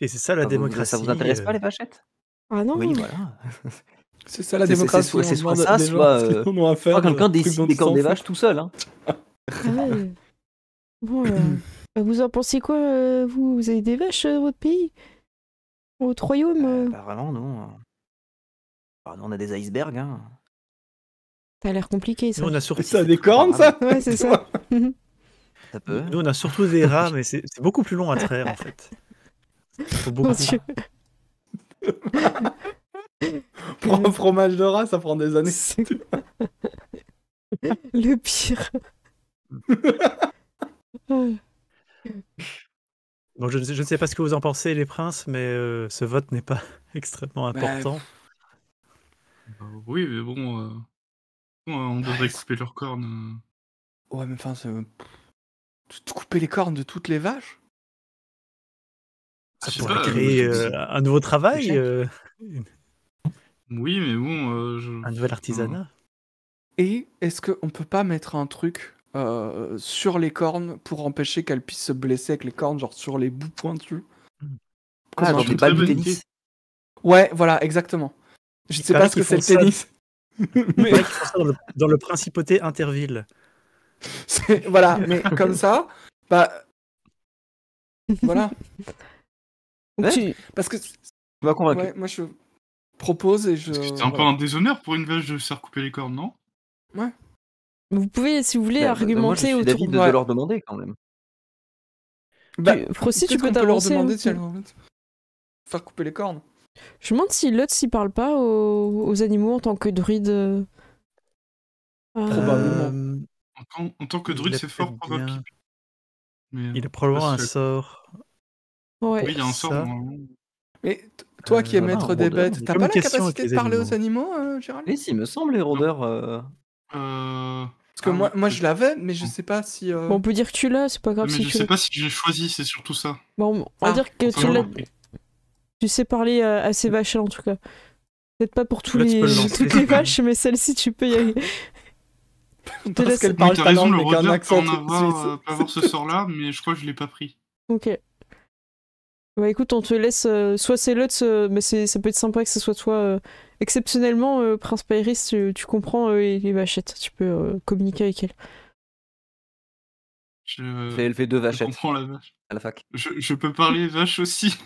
Et c'est ça la démocratie. Ça vous intéresse pas les vachettes? Ah non. Oui, voilà. C'est ça la démocratie. C'est soit ça, soit quelqu'un décide des cornes des vaches tout seul. Hein. Ouais. Bon, vous en pensez quoi, vous avez des vaches dans votre pays? Votre royaume? Bah vraiment, non. Bah, nous, on a des icebergs. Hein. Ça a l'air compliqué, ça. Nous, on a surtout... Ça a des cornes, ça? Ouais, c'est ça. Ça peut. Nous, on a surtout des rats, mais c'est beaucoup plus long à traire, en fait. Faut beaucoup. Mon Dieu. Pour un fromage de rat, ça prend des années. Le pire. Donc je ne sais pas ce que vous en pensez, les princes, mais ce vote n'est pas extrêmement important. Oui, mais bon, on devrait couper leurs cornes. Ouais, mais enfin, couper les cornes de toutes les vaches. Ça pourrait créer un nouveau travail. Oui, mais bon... un nouvel artisanat. Et est-ce qu'on peut pas mettre un truc sur les cornes pour empêcher qu'elles puissent se blesser avec les cornes, genre sur les bouts pointus? Ah, dans les balles de tennis? Ouais, voilà, exactement. Je sais pas ce que c'est le tennis. Mais... dans le principauté Interville. Voilà, mais comme ça, bah... Voilà. Ouais. Parce que... On va convaincre. Ouais, moi je... propose et je... C'est un peu un déshonneur pour une vache de se faire couper les cornes, non? Ouais. Vous pouvez, si vous voulez, argumenter autour de leur demander quand même. Bah, Frosty, tu peux t'avancer. Leur demander si elles vont faire couper les cornes. Je me demande si Lutz ne parle pas aux animaux en tant que druide. Probablement. En tant que druide, c'est fort probable. Il a probablement un sort. Ouais. Oui, il y a un sort. Mais toi qui es maître des bêtes, t'as pas la capacité de parler aux animaux, Gérald? Mais si, il me semble, les rôdeurs... Parce que moi je l'avais, mais je sais pas si... Bon, on peut dire que tu l'as, c'est pas grave. Mais si je sais pas si j'ai choisi, c'est surtout ça. Bon, on va dire que tu l'as... Tu sais parler à ces vaches-là, en tout cas. Peut-être pas pour toutes les vaches, mais celle-ci, tu peux y aller. Parce qu'elle parle ta langue avec un accent. Peut avoir ce sort-là, mais je crois que je l'ai pas pris. Ok. Bah écoute, on te laisse, soit c'est Lutz, mais ça peut être sympa que ce soit toi. Exceptionnellement, Prince Pairis, tu comprends les vachettes, tu peux communiquer avec elle. Elle fait deux vachettes. Je comprends la vache. À la fac. Je peux parler vache aussi.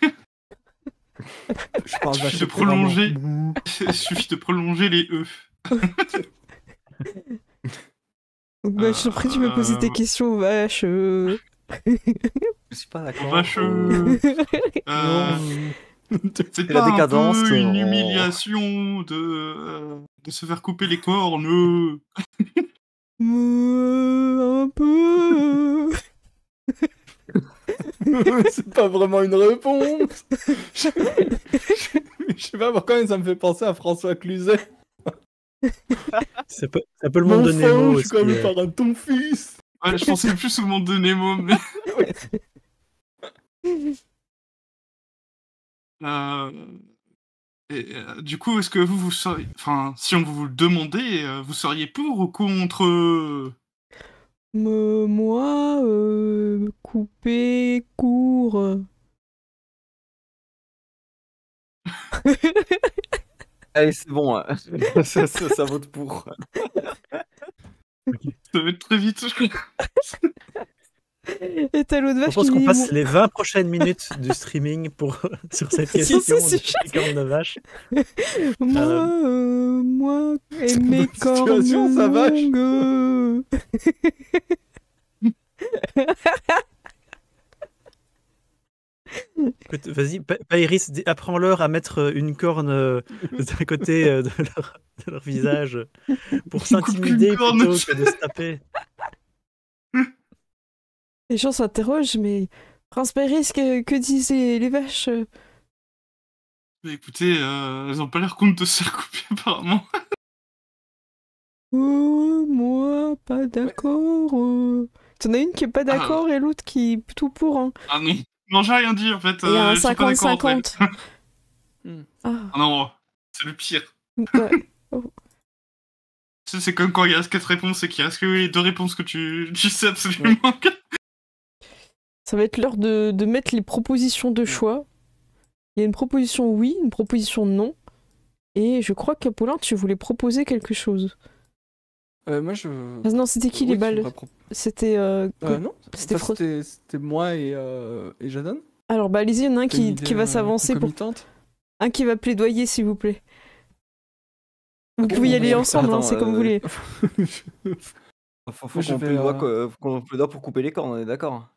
Il suffit de prolonger. Il suffit de prolonger les E. Donc, bah, je te prie, tu peux poser tes questions, vache. Je suis pas d'accord. Vache. C'est pas la décadence, un peu une humiliation de se faire couper les cornes. Un peu. C'est pas vraiment une réponse. Je sais pas pourquoi, mais ça me fait penser à François Cluzet. Ça peut le monde de Nemo. Je suis comme par un ton fils. Ouais, je pensais plus au monde de Nemo, mais... du coup, est-ce que vous seriez... Enfin, si on vous le demandait, vous seriez pour ou contre... Moi, couper court... Allez, c'est bon, hein. ça vote pour... Okay. Ça va être très vite, je crois. Et t'as l'autre vache qui... Je pense qu'on passe les 20 prochaines minutes du streaming sur cette question des cornes de vache. Moi et mes cornes ça vache. Écoute, vas-y, Pairis, apprends-leur à mettre une corne d'un côté de leur visage pour s'intimider plutôt que de se taper. Les gens s'interrogent, mais Prince Pairis, que disaient les vaches? Mais écoutez, elles n'ont pas l'air compte de se recouper apparemment. Oh, moi, pas d'accord. T'en as une qui est pas d'accord et l'autre qui est plutôt pour. Hein. Ah non, non, j'ai rien dit en fait. Il y a un 50-50. Ah non, c'est le pire. Ouais. Oh. C'est comme quand il reste 4 réponses et qu'il reste que 2 réponses que tu sais absolument. Ouais. Ça va être l'heure de mettre les propositions de choix. Il y a une proposition oui, une proposition non. Et je crois qu'Apollin, tu voulais proposer quelque chose. Moi je... Ah non, c'était qui les balles? C'était... non, c'était moi et Jaden. Alors bah allez-y, il y en a un qui va s'avancer pour... Un qui va plaidoyer, s'il vous plaît. Vous pouvez y aller ensemble, hein, c'est comme vous voulez. Faut qu'on plaidoie pour couper les cornes, on est d'accord?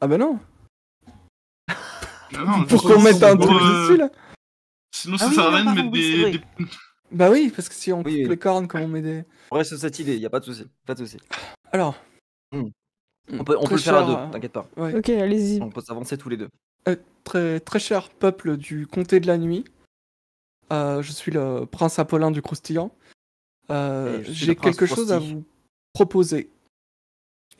Ah bah non. Non pour qu'on mette un truc dessus là. Sinon ça sert à rien de mettre des... Bah oui, parce que si on coupe les cornes, comme on met des... On reste sur cette idée, y a pas de souci. Alors, On peut le faire à deux, t'inquiète pas. Ouais. Ok, allez-y. On peut s'avancer tous les deux. Très cher peuple du comté de la nuit, je suis le prince Apollin du Croustillant. J'ai quelque chose à vous proposer.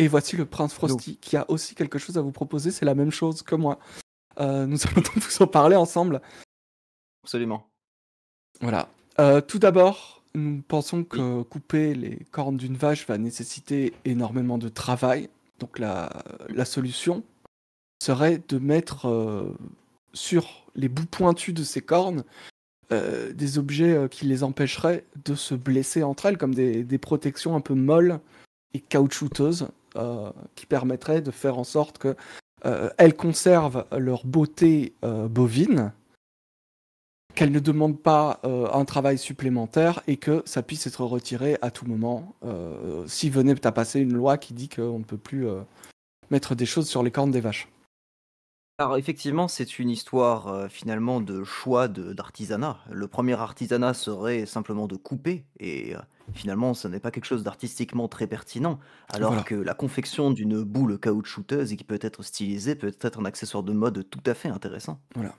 Et voici le prince Frosty qui a aussi quelque chose à vous proposer, c'est la même chose que moi. Nous allons donc vous en parler ensemble. Absolument. Voilà. Tout d'abord, nous pensons que couper les cornes d'une vache va nécessiter énormément de travail. Donc la solution serait de mettre sur les bouts pointus de ces cornes des objets qui les empêcheraient de se blesser entre elles, comme des protections un peu molles et caoutchouteuses qui permettraient de faire en sorte que elles conservent leur beauté bovine, qu'elles ne demandent pas un travail supplémentaire et que ça puisse être retiré à tout moment si venait à passer une loi qui dit qu'on ne peut plus mettre des choses sur les cornes des vaches. Alors effectivement, c'est une histoire finalement de choix d'artisanat. Le premier artisanat serait simplement de couper, et finalement ce n'est pas quelque chose d'artistiquement très pertinent, alors voilà. Que la confection d'une boule caoutchouteuse et qui peut être stylisée peut être un accessoire de mode tout à fait intéressant. Voilà.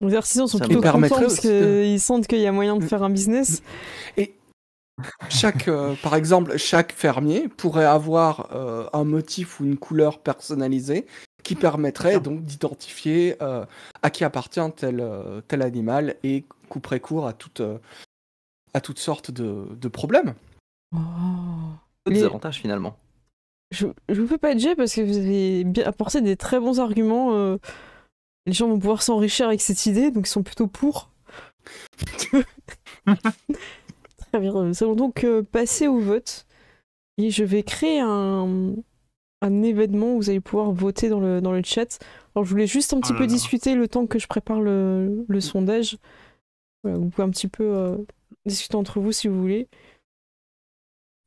Les artisans sont plutôt contents parce qu'ils sentent qu'il y a moyen de faire un business. Et par exemple, chaque fermier pourrait avoir un motif ou une couleur personnalisée qui permettrait donc d'identifier à qui appartient tel animal et couperait court à toutes sortes de problèmes. Oh, des avantages finalement. Je vous fais pas de jet parce que vous avez apporté des très bons arguments. Les gens vont pouvoir s'enrichir avec cette idée, donc ils sont plutôt pour. Très bien, nous allons donc passer au vote. Et je vais créer un événement où vous allez pouvoir voter dans le chat. Alors je voulais juste un petit peu discuter le temps que je prépare le sondage. Voilà, vous pouvez un petit peu discuter entre vous si vous voulez.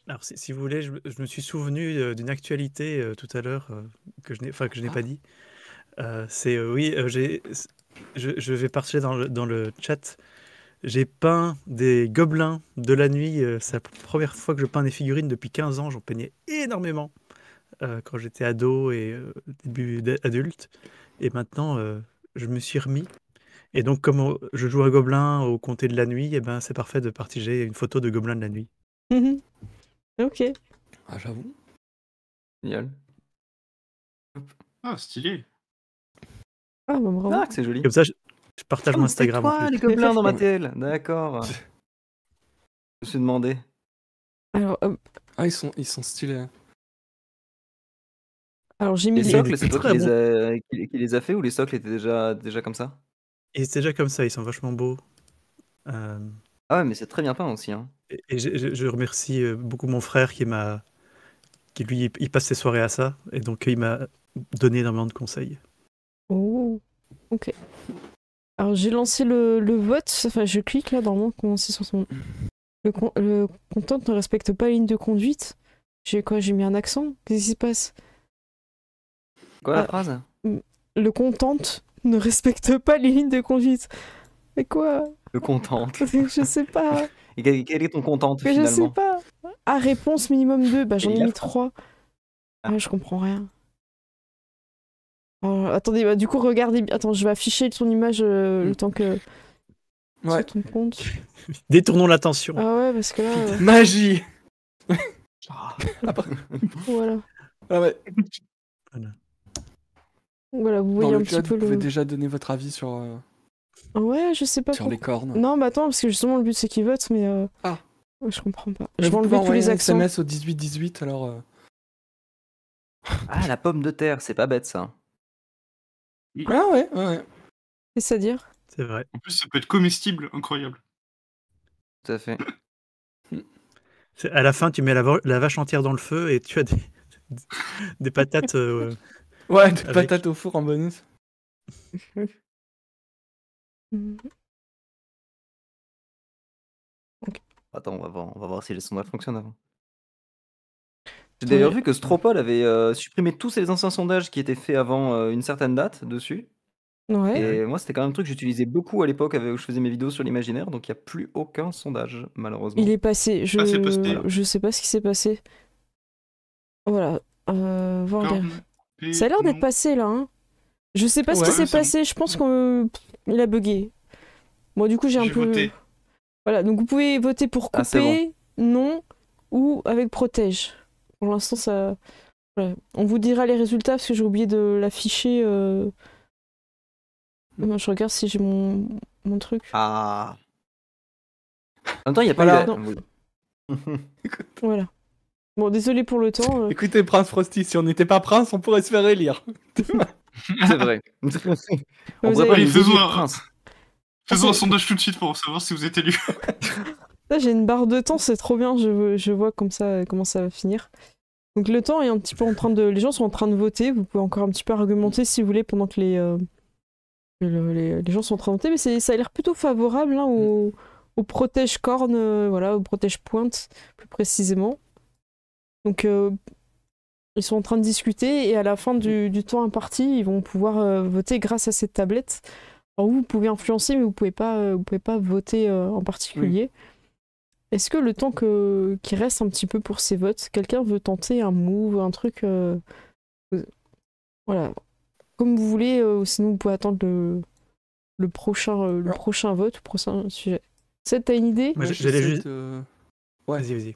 Alors si vous voulez, je me suis souvenu d'une actualité tout à l'heure que je n'ai pas dit. Je vais partager dans le chat. J'ai peint des gobelins de la nuit. C'est la première fois que je peins des figurines depuis 15 ans. J'en peignais énormément quand j'étais ado et début adulte. Et maintenant, je me suis remis. Et donc, comme je joue à Gobelin au comté de la nuit, et ben, c'est parfait de partager une photo de Gobelin de la nuit. Ok. Ah, j'avoue. Génial. Ah, stylé. Ah, bah, bravo. Ah, c'est joli. Comme ça, je partage mon Instagram. Toi, les Gobelins dans ma TL. D'accord. Je me suis demandé. Alors, ah, ils sont stylés. Alors j'ai mis les socles, c'est toi qui les a fait, ou les socles étaient déjà comme ça? Ils étaient déjà comme ça, ils sont vachement beaux. Ah ouais, mais c'est très bien peint aussi. Hein. Et je remercie beaucoup mon frère qui lui, il passe ses soirées à ça, et donc il m'a donné énormément de conseils. Oh, ok. Alors j'ai lancé le vote, enfin je clique là, normalement, c'est sur son... Le content ne respecte pas la ligne de conduite. J'ai quoi? J'ai mis un accent? Qu'est-ce qui se passe? Quoi la phrase? Le content ne respecte pas les lignes de conduite. Mais quoi? Le content. Je sais pas. Et quel est ton content finalement? Je sais pas. Ah, réponse minimum 2. Bah j'en ai mis 3. Ah, je comprends rien. Oh, attendez, bah du coup regardez. Attends, je vais afficher ton image le temps que. Ouais. Sur ton compte. Détournons l'attention. Ah ouais, parce que là. Magie. Voilà. Ah ouais. Voilà, vous voyez un petit peu. Vous pouvez déjà donner votre avis sur. Ouais, je sais pas. Sur les cornes. Non, mais attends, parce que justement le but c'est qu'ils votent, mais. Ah. Ouais, je comprends pas. Je vais enlever tous les accents. SMS au 18-18, alors. Ah, la pomme de terre, c'est pas bête ça. Ah ouais. Qu'est-ce à dire? C'est vrai. En plus, ça peut être comestible, incroyable. Tout à fait. À la fin, tu mets la vache entière dans le feu et tu as des patates. Ouais, des patates au four en bonus. Okay. Attends, on va voir si les sondages fonctionnent avant. J'ai d'ailleurs vu que Stropol avait supprimé tous les anciens sondages qui étaient faits avant une certaine date dessus. Ouais. Et moi, c'était quand même un truc que j'utilisais beaucoup à l'époque où je faisais mes vidéos sur l'imaginaire, donc il n'y a plus aucun sondage, malheureusement. Il est passé. Je sais pas ce qui s'est passé. Voilà. Ça a l'air d'être passé là. Hein. Je sais pas ce qui s'est passé, je pense qu'il a bugué. Bon, du coup, j'ai un peu. Voté. Voilà, donc vous pouvez voter pour couper, non, ou avec protège. Pour l'instant, ça. Voilà. On vous dira les résultats parce que j'ai oublié de l'afficher. Je regarde si j'ai mon truc. Ah. En même temps, il n'y a pas là. Voilà. Bon, désolé pour le temps. Écoutez, Prince Frosty, si on n'était pas prince, on pourrait se faire élire. C'est vrai. On pourrait pas lui faire élire prince. Faisons un sondage tout de suite pour savoir si vous êtes élu. J'ai une barre de temps, c'est trop bien. Je vois comme ça, comment ça va finir. Donc le temps est un petit peu en train de... Les gens sont en train de voter. Vous pouvez encore un petit peu argumenter si vous voulez pendant que les gens sont en train de voter. Mais ça a l'air plutôt favorable hein, au protège-corne, voilà, au protège-pointe plus précisément. Donc ils sont en train de discuter et à la fin du temps imparti, ils vont pouvoir voter grâce à cette tablette. Alors vous pouvez influencer, mais vous pouvez pas voter en particulier. Oui. Est-ce que le temps qui reste un petit peu pour ces votes, quelqu'un veut tenter un move, un truc voilà, comme vous voulez, sinon vous pouvez attendre le prochain vote, le prochain sujet. Cède, t'as une idée? J'allais juste... Vas-y, vas-y.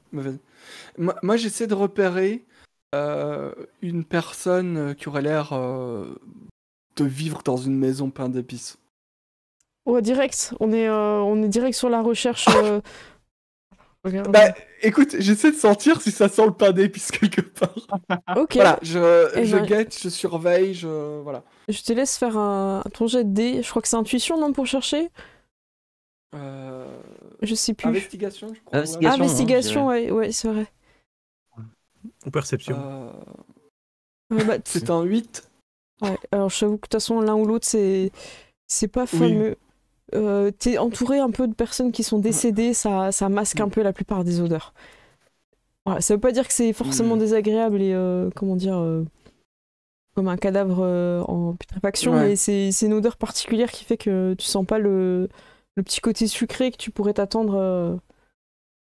Moi j'essaie de repérer une personne qui aurait l'air de vivre dans une maison pleine d'épices. Ouais, direct. On est direct sur la recherche. Regarde. Bah, écoute, j'essaie de sentir si ça sent le pain d'épices quelque part. Ok. Voilà, je guette, je surveille, voilà. Je te laisse faire ton jet de dés. Je crois que c'est intuition, non, pour chercher. Je sais plus. Investigation, je crois. Investigation, ouais, c'est vrai. Ou perception. C'est un 8. Ouais, alors je t'avoue que de toute façon, l'un ou l'autre, c'est pas fameux. Oui. T'es entouré un peu de personnes qui sont décédées, ça masque un peu la plupart des odeurs. Voilà, ça veut pas dire que c'est forcément désagréable et comment dire, comme un cadavre en putréfaction, mais c'est une odeur particulière qui fait que tu sens pas le petit côté sucré que tu pourrais t'attendre.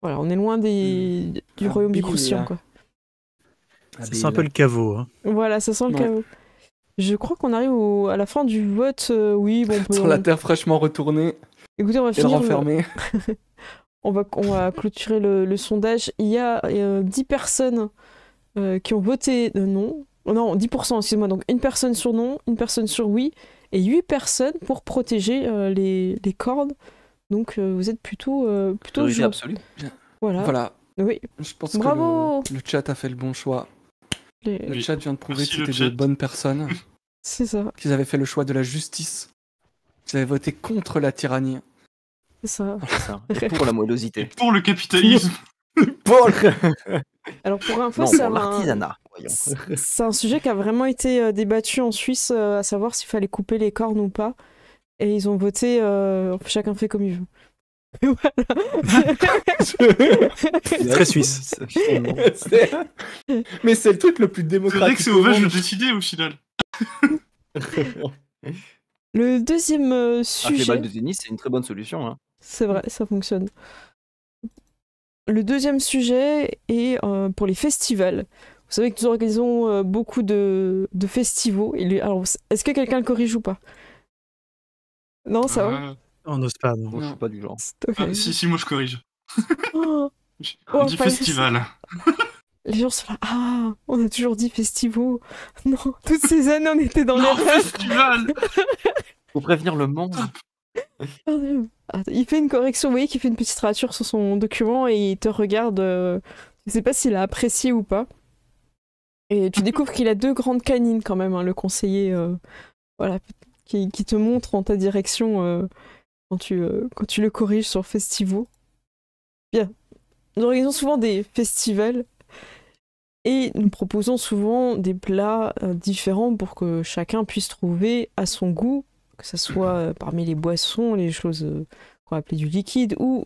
Voilà, on est loin du royaume du Croustillon, quoi. Ça sent un peu le caveau. Hein. Voilà, ça sent le caveau. Je crois qu'on arrive à la fin du vote. Oui, bon. Sur la terre fraîchement retournée. Écoutez, on va finir. Renfermée. On va clôturer le sondage. Il y a 10 personnes qui ont voté non. Non, 10%, excuse-moi. Donc une personne sur non, une personne sur oui, et 8 personnes pour protéger les cordes. Donc vous êtes plutôt joué. Absolu. Voilà. Oui. Je pense Bravo. Que le chat a fait le bon choix. Le chat vient de prouver que c'était de bonnes personnes. C'est ça. Qu'ils avaient fait le choix de la justice. Qu'ils avaient voté contre la tyrannie. C'est ça. Et pour la moellosité. Pour le capitalisme. Alors pour info, c'est un sujet qui a vraiment été débattu en Suisse, à savoir s'il fallait couper les cornes ou pas. Et ils ont voté, chacun fait comme il veut. Voilà. Très suisse. Mais c'est le truc le plus démocratique. C'est vrai que c'est au vache de décider au final. Le deuxième sujet. Les balles de tennis, c'est une très bonne solution. Hein. C'est vrai, ça fonctionne. Le deuxième sujet est pour les festivals. Vous savez que nous organisons beaucoup de festivals. Alors, est-ce que quelqu'un le corrige ou pas? Non, ça va. On n'ose pas, non. Je suis pas du genre. Okay. Ah, si, moi je corrige. On dit festival. Les gens sont là, ah, on a toujours dit festivaux. Non, toutes ces années on était dans les festivals. Faut prévenir le monde. Il fait une correction, vous voyez qu'il fait une petite rature sur son document et il te regarde. Je sais pas s'il a apprécié ou pas. Et tu découvres qu'il a deux grandes canines quand même, hein, le conseiller voilà, qui te montre en ta direction. Quand tu le corriges sur festivals. Bien. Nous organisons souvent des festivals et nous proposons souvent des plats différents pour que chacun puisse trouver à son goût, que ce soit parmi les boissons, les choses qu'on va appeler du liquide ou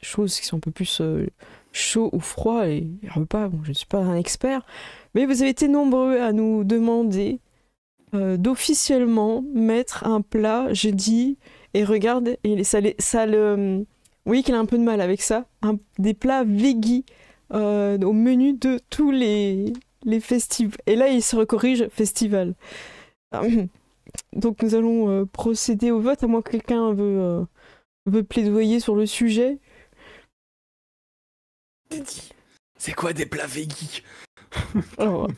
choses qui sont un peu plus chauds ou froids. Et les repas, bon, je ne suis pas un expert, mais vous avez été nombreux à nous demander d'officiellement mettre un plat, j'ai dit... Et regarde, vous voyez qu'il a un peu de mal avec ça. Des plats veggie au menu de tous les les festivals. Et là, il se recorrige, festival. Donc nous allons procéder au vote, à moins que quelqu'un veut, plaidoyer sur le sujet. C'est quoi des plats véguis? Alors,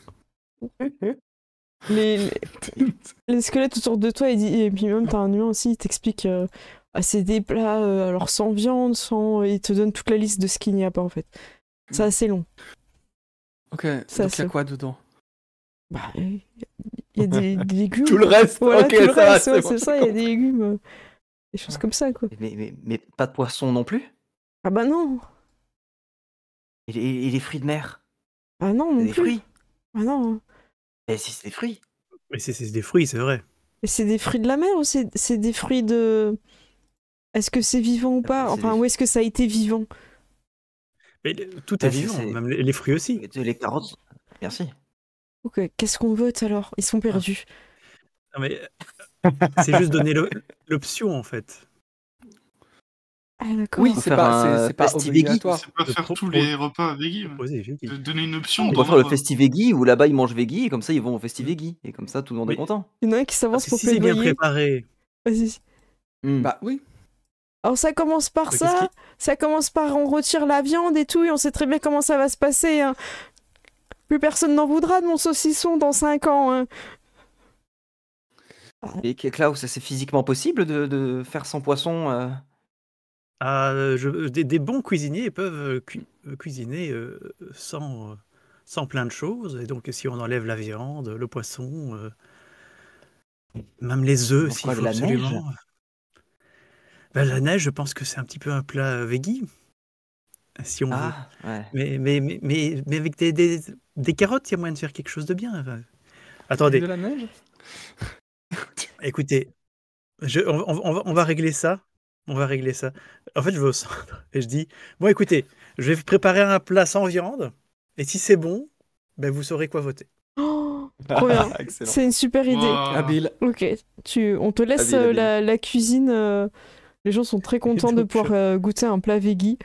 les squelettes autour de toi, et puis même t'as un humain aussi, il t'explique c'est des plats alors sans viande, sans... Il te donne toute la liste de ce qu'il n'y a pas en fait. C'est assez long. Ok, ça donc il y a quoi dedans? Bah, il y a des légumes. Tout le reste, voilà, ok, c'est bon, ça, il y a des légumes, des choses comme ça quoi. Mais pas de poisson non plus? Ah bah non. Et les fruits de mer? Ah non, non plus. Fruits. Ah non. Et si c'est des fruits? Mais c'est des fruits, c'est vrai. Et c'est des fruits de la mer ou c'est des fruits de... Est-ce que c'est vivant ou pas? Enfin, où est-ce que ça a été vivant? Mais tout est vivant, même les fruits aussi. Les carottes, merci. Ok, qu'est-ce qu'on vote alors? Ils sont perdus. Non mais... c'est juste donner l'option en fait. Ah d'accord. Oui, c'est pas obligatoire. C'est pas faire tous les repas veggie. De donner une option. On peut faire le festiveggie où là-bas ils mangent veggie et comme ça ils vont au festiveggie. Et comme ça tout le monde est content. Il y en a un qui s'avance pour plaidoyer. Si c'est bien préparé. Vas-y. Bah oui. Alors ça commence par ça, ça commence par on retire la viande et tout, et on sait très bien comment ça va se passer. Hein. Plus personne n'en voudra de mon saucisson dans 5 ans. Hein. Et Klaus, c'est physiquement possible de faire sans poisson? Des bons cuisiniers peuvent cuisiner sans plein de choses, et donc si on enlève la viande, le poisson, même les œufs s'il faut absolument... Ben, la neige, je pense que c'est un petit peu un plat veggie, si on veut. Ouais. Mais avec des carottes, il y a moyen de faire quelque chose de bien. Enfin, attendez. De la neige. Écoutez, on va régler ça. On va régler ça. En fait, je vais au centre et je dis, bon, écoutez, je vais préparer un plat sans viande. Et si c'est bon, ben, vous saurez quoi voter. C'est une super idée. Habile. Ok. On te laisse la cuisine. Les gens sont très contents de pouvoir goûter un plat veggie.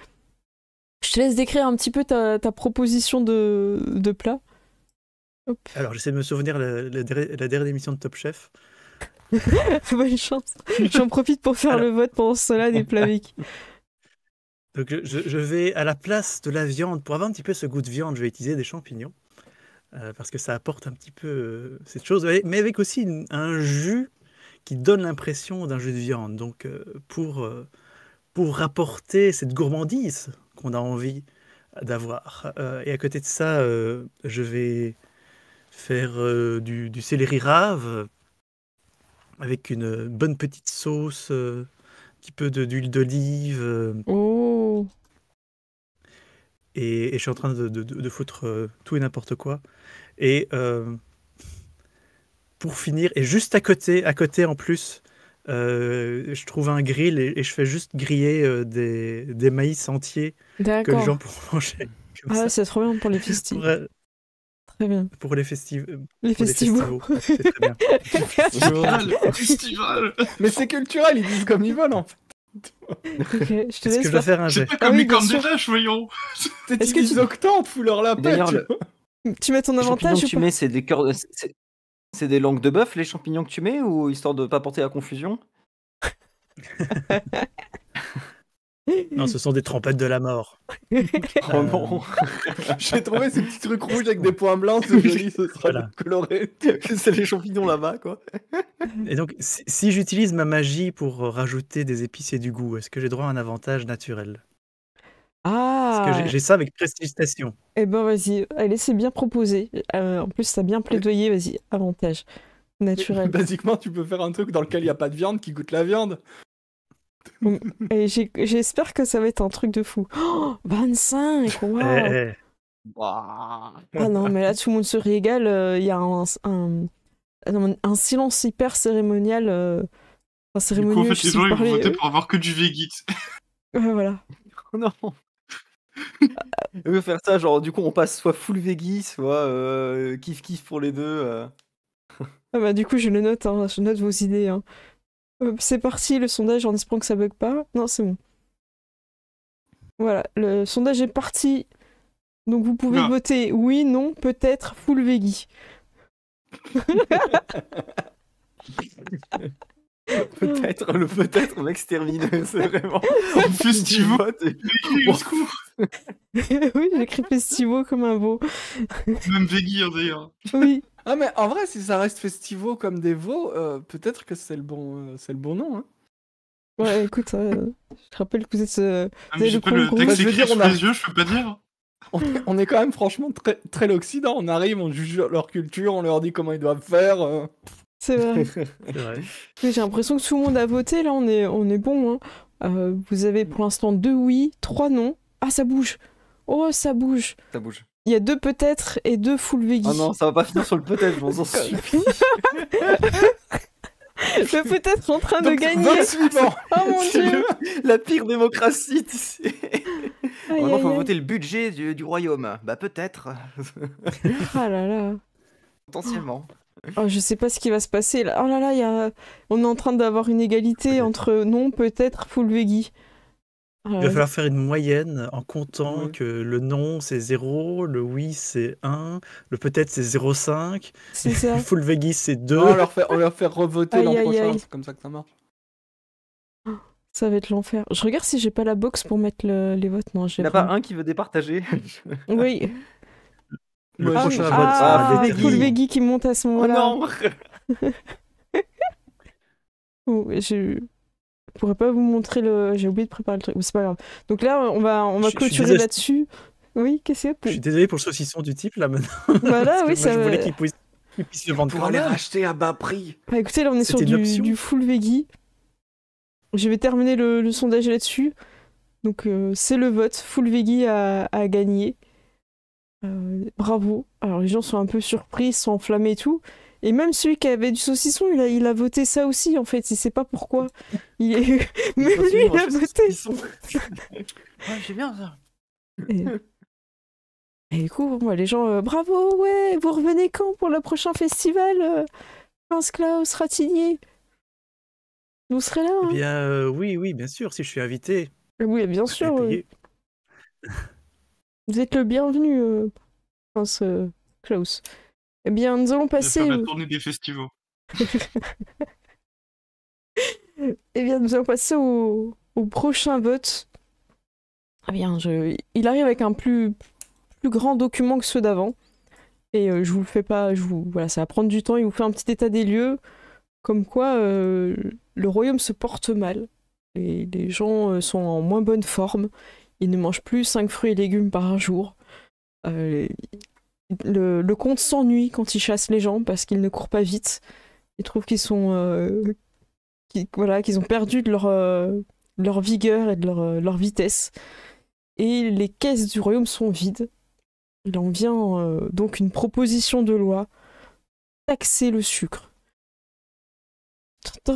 Je te laisse décrire un petit peu ta proposition de plat. Hop. Alors, j'essaie de me souvenir la dernière émission de Top Chef. Bonne chance. J'en profite pour faire le vote pendant cela des plats veggie. Donc, je vais, à la place de la viande, pour avoir un petit peu ce goût de viande, je vais utiliser des champignons. Parce que ça apporte un petit peu cette chose. Mais avec aussi un jus qui donne l'impression d'un jus de viande, donc pour rapporter cette gourmandise qu'on a envie d'avoir. Et à côté de ça, je vais faire du céleri rave avec une bonne petite sauce, un petit peu d'huile d'olive. Oh. Et je suis en train de foutre tout et n'importe quoi. Et... pour finir, et juste à côté en plus, je trouve un grill et je fais juste griller des maïs entiers que les gens pourront manger. Ah, c'est trop bien pour les festivals. Très bien. Pour les festivals. Les festivals. C'est très bien. Festival. Mais c'est culturel, ils disent comme ils veulent en fait. Okay, je te laisse. Est-ce que je dois faire un jet? C'est pas comme les cornes de vache, voyons. C'est des octants, fous leur la paix. Tu mets ton avantage ou pas? C'est des cornes. C'est des langues de bœuf, les champignons que tu mets, ou histoire de pas porter la confusion? Non, ce sont des trompettes de la mort. Oh non. J'ai trouvé ces petits trucs rouges avec des points blancs, c'est joli, ce sera coloré. C'est les champignons là-bas, quoi. Et donc, si j'utilise ma magie pour rajouter des épices et du goût, est-ce que j'ai droit à un avantage naturel? Ah, parce que j'ai ça avec prestigitation. Eh ben vas-y, allez, c'est bien proposé. En plus, ça a bien plaidoyé, vas-y, avantage naturel. Basiquement, tu peux faire un truc dans lequel il n'y a pas de viande qui goûte la viande. Et j'espère que ça va être un truc de fou. Oh, 25, wow. Ah non, mais là, tout le monde se régale. Il y a un silence hyper cérémonial. Enfin, cérémonieux, du coup, en fait, les gens, ils vont voter pour avoir que du végit. Ouais, voilà. Oh non. On veut faire ça, genre du coup on passe soit full veggie, soit kiff kiff pour les deux. Ah bah du coup je le note, hein, je note vos idées. Hein. C'est parti le sondage en espérant que ça bug pas. Non c'est bon. Voilà, le sondage est parti. Donc vous pouvez voter oui, non, peut-être, full veggie. Peut-être, le peut-être on extermine, c'est vraiment festivo. Oui, j'écris festivo comme un veau. Même véguir d'ailleurs. Oui. Ah mais en vrai, si ça reste festivo comme des veaux, peut-être que c'est le bon nom. Hein. Ouais, écoute, je te rappelle que vous êtes. Ah, mais j'ai pas le texte écrit sous les yeux, je peux pas dire. On est quand même franchement très, très l'Occident. On arrive, on juge leur culture, on leur dit comment ils doivent faire. C'est vrai. J'ai l'impression que tout le monde a voté, là on est bon. Hein. Vous avez pour l'instant 2 oui, 3 non. Ah ça bouge. Oh ça bouge. Ça bouge. Il y a 2 peut-être et 2 full veggie. Ah non, ça va pas finir sur le peut-être, je m'en supplie. Le peut-être en train de gagner. Oh mon dieu. La pire démocratie, tu sais. Vraiment, faut voter le budget du royaume. Bah peut-être. Ah là là. Potentiellement. Oh, je sais pas ce qui va se passer là. Oh là là, on est en train d'avoir une égalité entre non, peut-être, full veggie. Oh là là. Il va falloir faire une moyenne en comptant que le non c'est 0, le oui c'est 1, le peut-être c'est 0,5, le full veggie c'est 2. On va leur faire revoter l'an prochain, c'est comme ça que ça marche. Ça va être l'enfer. Je regarde si j'ai pas la box pour mettre les votes. Non, j'ai. Il n'y a pas un qui veut départager. Oui. Le prochain vote sera full veggie qui monte à ce moment-là. Oh non. Je pourrais pas vous montrer le. J'ai oublié de préparer le truc. C'est pas grave. Donc là, on va clôturer là-dessus. Oui, qu'est-ce que. Je suis désolé pour le saucisson du type là maintenant. Voilà, oui, ça. Je voulais qu'il puisse le vendre. Pour aller acheter à bas prix. Ah, écoutez, là on est sur du full veggie. Je vais terminer le sondage là-dessus. Donc c'est le vote full veggie à gagner. Bravo. Alors les gens sont un peu surpris, sont enflammés et tout. Et même celui qui avait du saucisson, il a voté ça aussi en fait. Il sait pas pourquoi. Même lui, il a voté. Ouais, c'est bien ça. Et du coup, les gens, bravo, ouais, vous revenez quand pour le prochain festival Prince Klaus Ratignier. Vous serez là. Eh bien, oui, bien sûr, si je suis invité. Oui, bien sûr. Vous êtes le bienvenu, Prince Klaus. Eh bien, nous allons passer... De faire la tournée des festivals. Eh bien, nous allons passer au prochain vote. Eh bien, il arrive avec un plus grand document que ceux d'avant. Et je vous le fais pas... Voilà, ça va prendre du temps. Il vous fait un petit état des lieux. Comme quoi, le royaume se porte mal. Et les gens sont en moins bonne forme. Ils ne mangent plus 5 fruits et légumes par jour. Le comte s'ennuie quand il chasse les gens parce qu'ils ne courent pas vite. Il trouve qu'ils sont, qu'ils ont perdu de leur vigueur et de leur vitesse. Et les caisses du royaume sont vides. Il en vient donc une proposition de loi, taxer le sucre. Les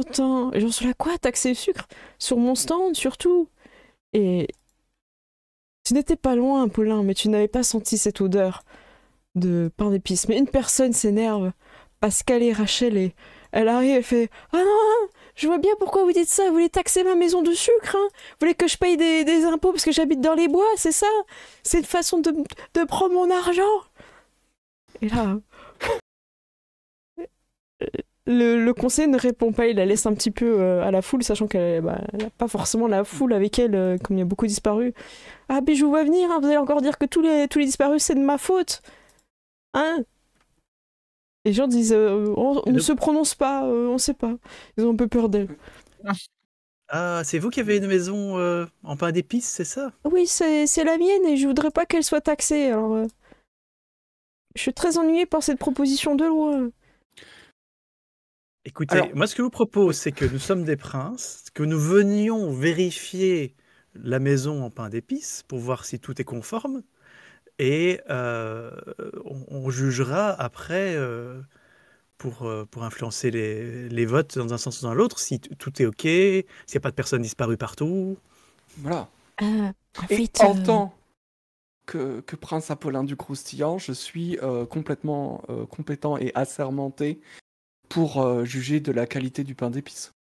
gens sont là, quoi, taxer le sucre? Sur mon stand, surtout. Et... Tu n'étais pas loin, Apollin, mais tu n'avais pas senti cette odeur de pain d'épices. Mais une personne s'énerve, Pascal et Rachel, et elle arrive et fait « Ah non, je vois bien pourquoi vous dites ça, vous voulez taxer ma maison de sucre, hein? Vous voulez que je paye des impôts parce que j'habite dans les bois, c'est ça? C'est une façon de prendre mon argent !» Et là... Le conseiller ne répond pas, il la laisse un petit peu à la foule, sachant qu'elle n'a pas forcément la foule avec elle, comme il y a beaucoup disparus. « Ah, puis je vous vois venir, hein, vous allez encore dire que tous les disparus, c'est de ma faute. » Hein? Les gens disent « On ne se prononce pas, on ne sait pas. » Ils ont un peu peur d'elle. Ah, c'est vous qui avez une maison en pain d'épices, c'est ça? Oui, c'est la mienne et je voudrais pas qu'elle soit taxée. Alors, je suis très ennuyée par cette proposition de loi. Écoutez, moi ce que je vous propose, c'est que nous sommes des princes, que nous venions vérifier la maison en pain d'épices pour voir si tout est conforme, et on jugera après pour influencer les votes dans un sens ou dans l'autre, si tout est ok, s'il n'y a pas de personnes disparues partout. Voilà. En tant que prince Apollin du Croustillon, je suis complètement compétent et assermenté pour juger de la qualité du pain d'épices.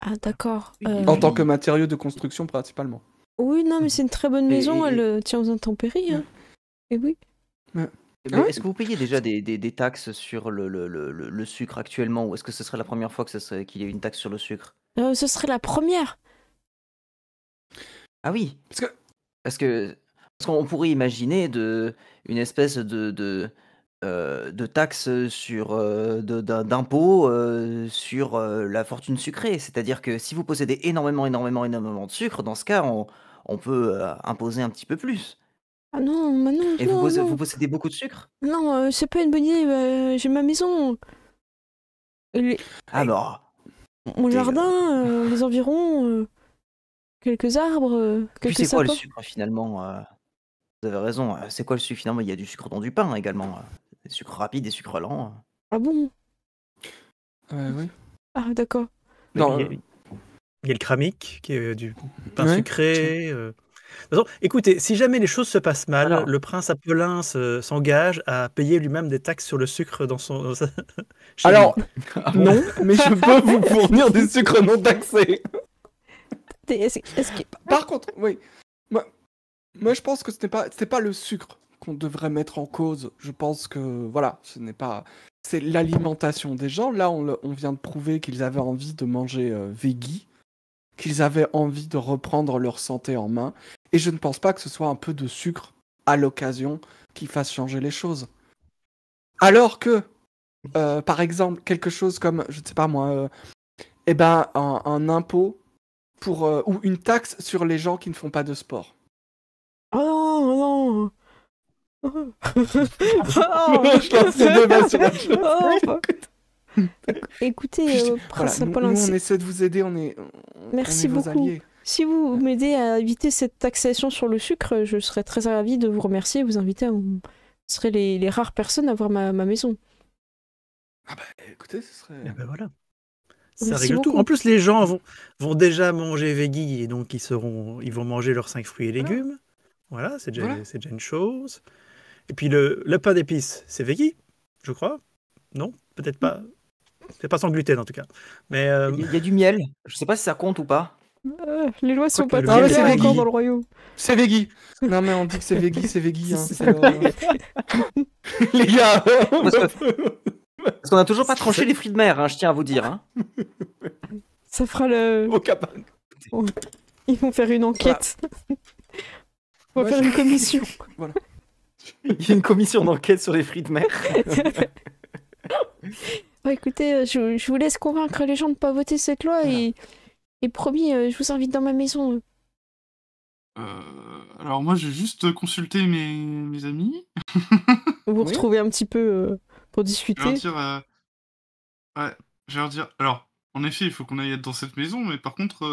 Ah d'accord. En tant que matériau de construction principalement. Oui, non mais c'est une très bonne maison, elle tient aux intempéries. Hein. Et oui. Ouais. Hein? Est-ce que vous payez déjà des taxes sur le sucre actuellement, ou est-ce que ce serait la première fois qu'il y ait une taxe sur le sucre? Ce serait la première. Ah oui, parce qu'on pourrait imaginer une espèce de taxe sur d'impôt sur la fortune sucrée. C'est-à-dire que si vous possédez énormément de sucre, dans ce cas, on peut imposer un petit peu plus. Ah non, bah non. Et non, vous possédez beaucoup de sucre? Non, c'est pas une bonne idée. J'ai ma maison. Ah bah. Mon jardin, les environs, quelques arbres, quelques sapins. C'est quoi le sucre finalement? Vous avez raison. C'est quoi le sucre finalement? Il y a du sucre dans du pain également. Des sucres rapides, des sucres lents. Ah bon? Oui. Ah d'accord. Non. Il y a le kramik qui est du pain sucré. De toute façon, écoutez, si jamais les choses se passent mal, le prince Apollin s'engage à payer lui-même des taxes sur le sucre dans son... Alors, non, mais je peux vous fournir des sucres non taxés. Par contre, oui, moi je pense que ce n'est pas le sucre qu'on devrait mettre en cause. Je pense que, voilà, ce n'est pas... C'est l'alimentation des gens. Là, on vient de prouver qu'ils avaient envie de manger veggie, qu'ils avaient envie de reprendre leur santé en main. Et je ne pense pas que ce soit un peu de sucre à l'occasion qui fasse changer les choses. Alors que, par exemple, quelque chose comme, je ne sais pas moi, un impôt pour, ou une taxe sur les gens qui ne font pas de sport. Oh non, non. Écoutez, Prince Apollin, nous, on essaie de vous aider, merci beaucoup. Vos alliés. Si vous m'aidez à éviter cette taxation sur le sucre, je serais très ravi de vous remercier et vous inviter à... Vous serez les rares personnes à voir ma maison. Ah bah écoutez, ce serait... Ah bah voilà. Ça règle tout. En plus, les gens vont déjà manger veggie et donc ils vont manger leurs 5 fruits et légumes. Voilà, c'est déjà une chose. Et puis le pain d'épices, c'est veggie, je crois. Non, peut-être pas. C'est pas sans gluten en tout cas. Mais il y a du miel. Je sais pas si ça compte ou pas. Les lois sont pas très claires encore dans le royaume. C'est veggie. Non mais on dit que c'est veggie, c'est veggie. Hein, les gars. Parce qu'on a toujours pas tranché les fruits de mer. Hein, je tiens à vous dire. Hein. Ça fera le. Au cap. Ils vont faire une enquête. Voilà. On va faire une commission. Voilà. Il y a une commission d'enquête sur les fruits de mer. Bah écoutez, je vous laisse convaincre les gens de ne pas voter cette loi et promis, je vous invite dans ma maison. Alors moi, j'ai juste consulté mes amis. Vous retrouvez un petit peu pour discuter. Je vais leur dire... Alors, en effet, il faut qu'on aille être dans cette maison, mais par contre,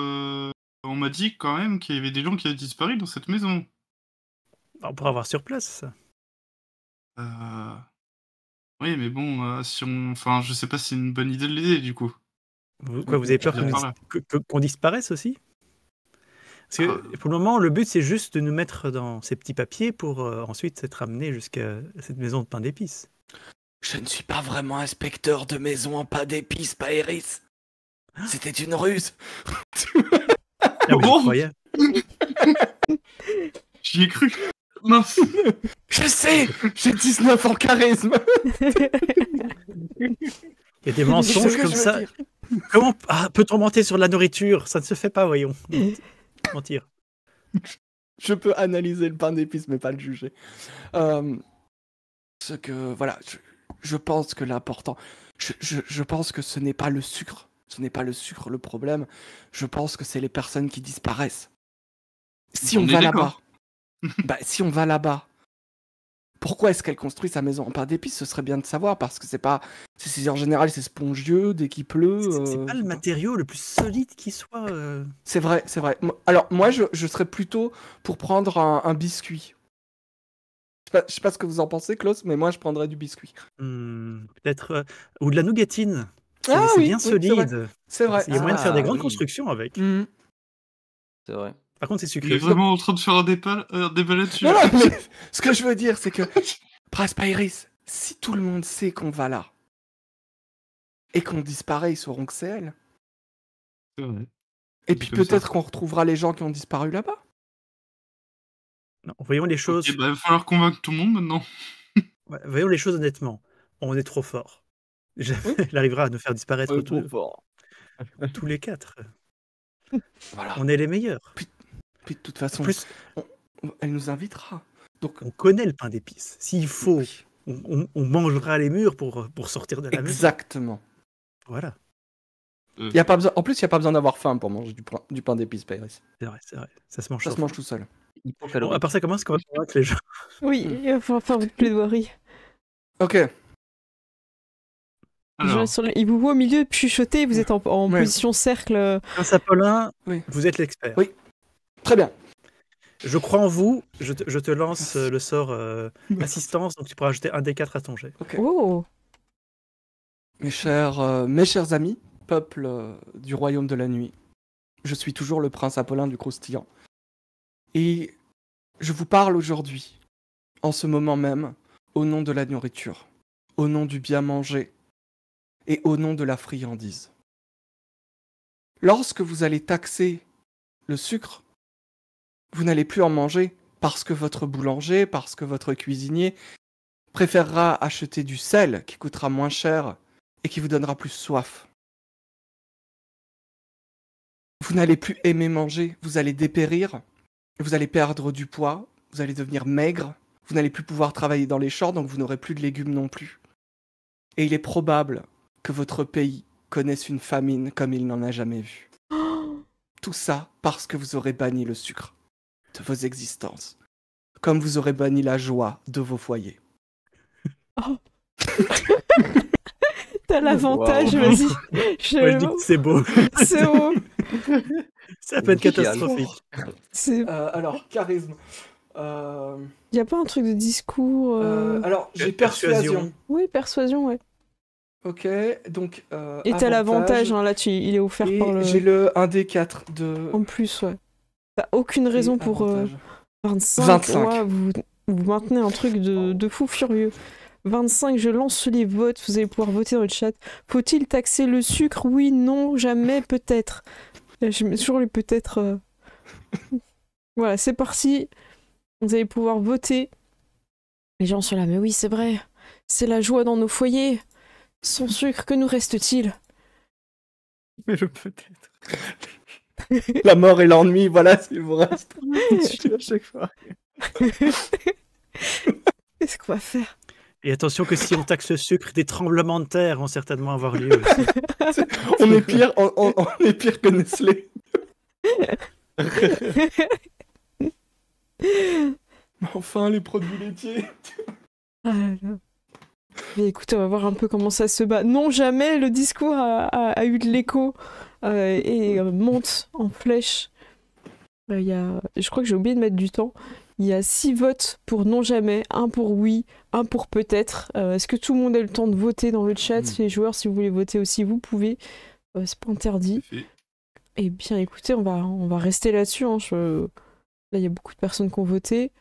on m'a dit quand même qu'il y avait des gens qui avaient disparu dans cette maison. On pourra voir sur place, ça. Oui, mais bon, si on... enfin, je sais pas si c'est une bonne idée de l'aider, du coup. Vous avez peur qu'on disparaisse aussi? Parce que pour le moment, le but, c'est juste de nous mettre dans ces petits papiers pour ensuite être amenés jusqu'à cette maison de pain d'épices. Je ne suis pas vraiment inspecteur de maison en pain d'épices, Pairis. C'était une ruse. Bon. J'y ai cru. Mince. Je sais, j'ai 19 en charisme. Il y a des mensonges comme ça. Comment peut-on mentir sur la nourriture? Ça ne se fait pas, voyons. Mentir. Je peux analyser le pain d'épices, mais pas le juger. Voilà, je pense que l'important... Je pense que ce n'est pas le sucre. Ce n'est pas le sucre le problème. Je pense que c'est les personnes qui disparaissent. Si on va là-bas... Bah, si on va là-bas, pourquoi est-ce qu'elle construit sa maison en pain d'épices? Ce serait bien de savoir, parce que c'est pas... En général, c'est spongieux, dès qu'il pleut... C'est pas le matériau le plus solide qui soit... C'est vrai, c'est vrai. Alors, moi, je serais plutôt pour prendre un biscuit. Je sais pas ce que vous en pensez, Klaus, mais moi, je prendrais du biscuit. Peut-être... ou de la nougatine. Ah, c'est bien solide. C'est vrai. Il y a moyen de faire des grandes constructions avec. Mmh. C'est vrai. Par contre, c'est sucré. Il est vraiment en train de faire un débat là-dessus. Non, mais ce que je veux dire, c'est que, Prince Pairis, si tout le monde sait qu'on va là, et qu'on disparaît, ils sauront que c'est elle. C'est vrai. Et puis peut-être qu'on retrouvera les gens qui ont disparu là-bas. Non, voyons les choses... Okay, bah, il va falloir convaincre tout le monde maintenant. Ouais, voyons les choses honnêtement. On est trop fort. Il arrivera à nous faire disparaître tous les quatre. Voilà. On est les meilleurs. Puis de toute façon, plus, elle nous invitera. Donc, on connaît le pain d'épices. S'il faut, on mangera les murs pour sortir de la maison. Exactement. Voilà. Y a pas besoin... En plus, il n'y a pas besoin d'avoir faim pour manger du pain d'épices, Pairis. C'est vrai, c'est vrai. Ça se mange tout seul. Bon, à part ça, comment est-ce qu'on va convaincre les gens? Oui, il va falloir faire votre plaidoirie. Ok. Alors. Il vous voit au milieu, chuchoter, vous êtes en position cercle. Prince Apollin, vous êtes l'expert. Oui. Très bien. Je crois en vous, je te lance le sort assistance, donc tu pourras ajouter un des 4 à ton jet. Okay. Oh. Mes chers amis, peuple du royaume de la nuit, je suis toujours le prince Apollin du Croustillant. Et je vous parle aujourd'hui, en ce moment même, au nom de la nourriture, au nom du bien manger et au nom de la friandise. Lorsque vous allez taxer le sucre, vous n'allez plus en manger parce que votre boulanger, parce que votre cuisinier préférera acheter du sel qui coûtera moins cher et qui vous donnera plus soif. Vous n'allez plus aimer manger, vous allez dépérir, vous allez perdre du poids, vous allez devenir maigre, vous n'allez plus pouvoir travailler dans les champs, donc vous n'aurez plus de légumes non plus. Et il est probable que votre pays connaisse une famine comme il n'en a jamais vu. Tout ça parce que vous aurez banni le sucre de vos existences, comme vous aurez banni la joie de vos foyers. Oh. T'as l'avantage, vas-y. Moi, je dis que c'est beau. C'est beau. Ça peut être catastrophique. Alors, charisme. Y a pas un truc de discours Alors, j'ai persuasion. Oui, persuasion, ouais. Ok, donc... et t'as l'avantage, hein, là, il est offert par le... J'ai le 1d4 de... En plus, ouais. T'as aucune raison pour 25. Ouais, vous maintenez un truc de fou furieux. 25, je lance les votes, vous allez pouvoir voter dans le chat. Faut-il taxer le sucre? Oui, non, jamais, peut-être. Je mets toujours les peut-être... Voilà, c'est parti. Vous allez pouvoir voter. Les gens sont là, mais oui, c'est vrai. C'est la joie dans nos foyers. Sans sucre, que nous reste-t-il? Mais je peut-être. La mort et l'ennui, voilà ce qu'il vous reste. Je suis à chaque fois. Qu'est-ce qu'on va faire? Et attention que si on taxe le sucre, des tremblements de terre vont certainement avoir lieu aussi. on est pire que Nestlé. Enfin, les produits laitiers. Ah là là. Mais écoute, on va voir un peu comment ça se bat. Non, jamais le discours a eu de l'écho et monte en flèche. Je crois que j'ai oublié de mettre du temps. Il y a 6 votes pour non jamais, 1 pour oui, 1 pour peut-être. Est-ce que tout le monde a le temps de voter dans le chat? Les joueurs, si vous voulez voter aussi, vous pouvez. C'est pas interdit. Eh bien, écoutez, on va rester là-dessus. Hein. Là, il y a beaucoup de personnes qui ont voté.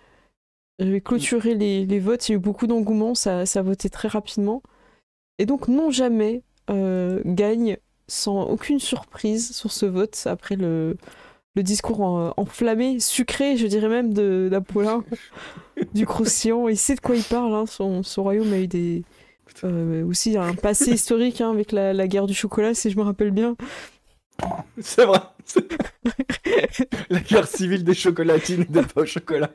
Je vais clôturer les votes, il y a eu beaucoup d'engouement, ça a voté très rapidement. Et donc non jamais gagne sans aucune surprise sur ce vote, après le discours enflammé, sucré, je dirais même, d'Apollin du Croustillon. Il sait de quoi il parle, hein. Son royaume a eu aussi un passé historique, hein, avec la guerre du chocolat, si je me rappelle bien. C'est vrai, la guerre civile des chocolatines et des pains au chocolat.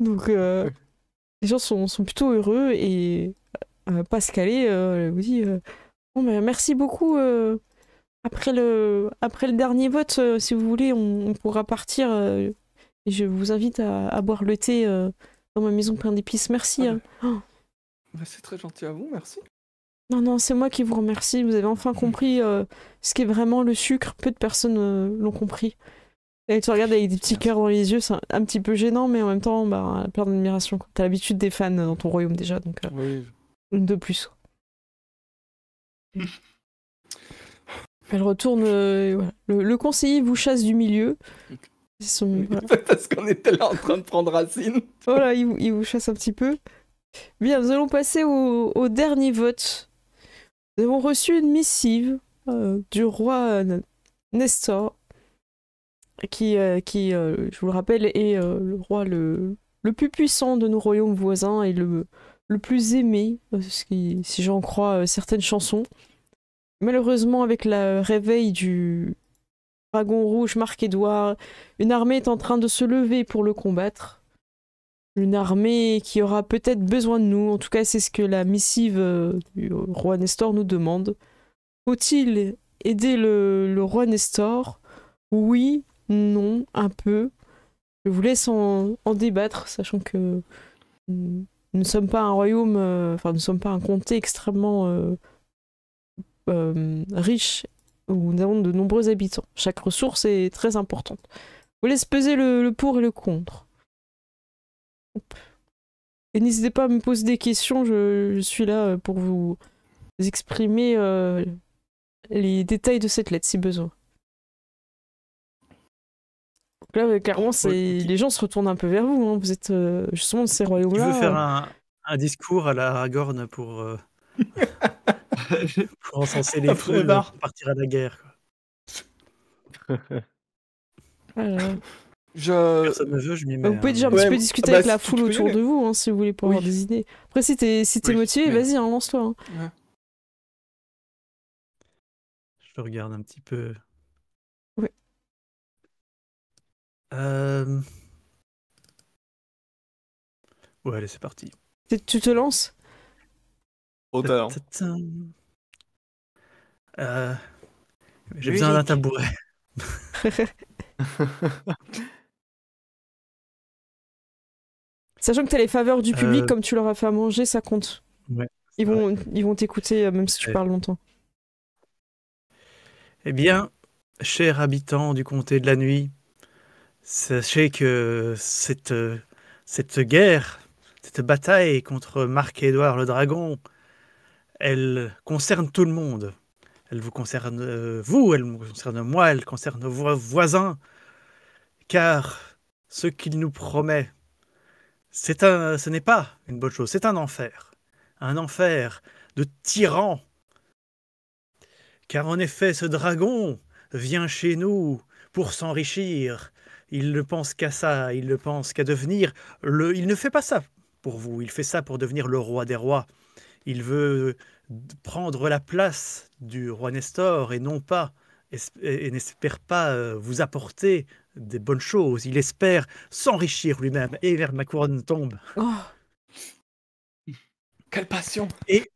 Donc, les gens sont plutôt heureux et Pascal vous dit bon, bah, merci beaucoup. Après le dernier vote, si vous voulez, on pourra partir. Et je vous invite à boire le thé dans ma maison plein d'épices. Merci. Bah, c'est très gentil à vous, merci. Non, c'est moi qui vous remercie. Vous avez enfin compris ce qu'est vraiment le sucre. Peu de personnes l'ont compris. Et tu regardes avec des petits cœurs dans les yeux, c'est un petit peu gênant, mais en même temps, bah, plein d'admiration. T'as l'habitude des fans dans ton royaume déjà, donc une de plus. Elle retourne, voilà. Le conseiller vous chasse du milieu. Voilà. Parce qu'on était là en train de prendre racine. Voilà, il vous chasse un petit peu. Bien, nous allons passer au dernier vote. Nous avons reçu une missive du roi Nestor. qui je vous le rappelle, est le roi le plus puissant de nos royaumes voisins et le plus aimé, si j'en crois certaines chansons. Malheureusement, avec le réveil du dragon rouge Marc-Edouard, une armée est en train de se lever pour le combattre. Une armée qui aura peut-être besoin de nous, en tout cas c'est ce que la missive du roi Nestor nous demande. Faut-il aider le roi Nestor? Oui, non, un peu. Je vous laisse en débattre, sachant que nous ne sommes pas un royaume, enfin nous ne sommes pas un comté extrêmement riche, où nous avons de nombreux habitants. Chaque ressource est très importante. Je vous laisse peser le pour et le contre. Et n'hésitez pas à me poser des questions, je suis là pour vous exprimer les détails de cette lettre si besoin. Donc là, clairement, les gens se retournent un peu vers vous, hein. Vous êtes justement de ces royaumes-là. Je veux faire un discours à la Aragorn pour, pour encenser les foules pour partir à la guerre. Quoi. Voilà. Personne ne veut, je m'y mets. Vous pouvez déjà un petit peu discuter avec la foule autour de vous, hein, si vous voulez, pour avoir des idées. Après, si t'es motivé, vas-y, hein, lance-toi. Hein. Ouais. Je le regarde un petit peu. Ouais. Ouais, allez, c'est parti. Tu te lances? Au talent. J'ai besoin d'un tabouret. Sachant que t'as les faveurs du public, comme tu leur as fait à manger, ça compte. Ouais, ils vont t'écouter même si tu parles longtemps. Eh bien, chers habitants du comté de la nuit, sachez que cette guerre, cette bataille contre Marc-Edouard le dragon, elle concerne tout le monde. Elle vous concerne vous, elle me concerne moi, elle concerne vos voisins. Car ce qu'il nous promet, ce n'est pas une bonne chose, c'est un enfer. Un enfer de tyrans. Car en effet, ce dragon vient chez nous pour s'enrichir. Il ne pense qu'à ça, il ne pense qu'à devenir le... Il ne fait pas ça pour vous, il fait ça pour devenir le roi des rois. Il veut prendre la place du roi Nestor et non pas, et n'espère pas vous apporter des bonnes choses. Il espère s'enrichir lui-même. Et vers ma couronne tombe. Oh. Quelle passion! Et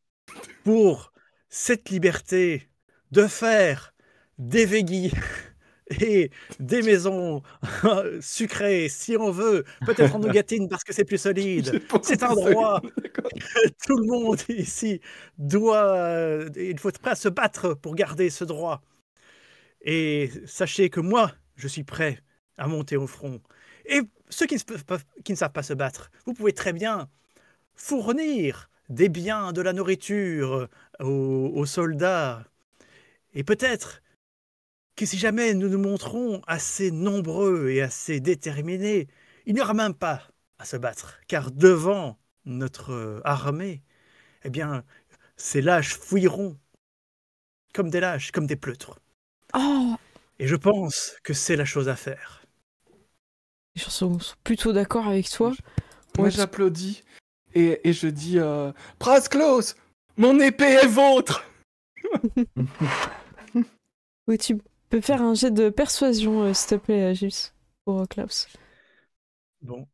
pour cette liberté de faire des véguis et des maisons sucrées, si on veut, peut-être en nougatine parce que c'est plus solide. C'est un droit que tout le monde ici doit... Il faut être prêt à se battre pour garder ce droit. Et sachez que moi, je suis prêt à monter au front. Et ceux qui ne savent pas se battre, vous pouvez très bien fournir des biens, de la nourriture aux soldats. Et peut-être... que si jamais nous nous montrons assez nombreux et assez déterminés, il n'y aura même pas à se battre, car devant notre armée, eh bien, ces lâches fouilleront comme des lâches, comme des pleutres. Oh. Et je pense que c'est la chose à faire. Les gens sont plutôt d'accord avec toi. Moi, j'applaudis et je dis « Prince Klaus, mon épée est vôtre !» Oui, tu... Je peux faire un jet de persuasion, s'il te plaît, Gilles, pour Klaus. Bon,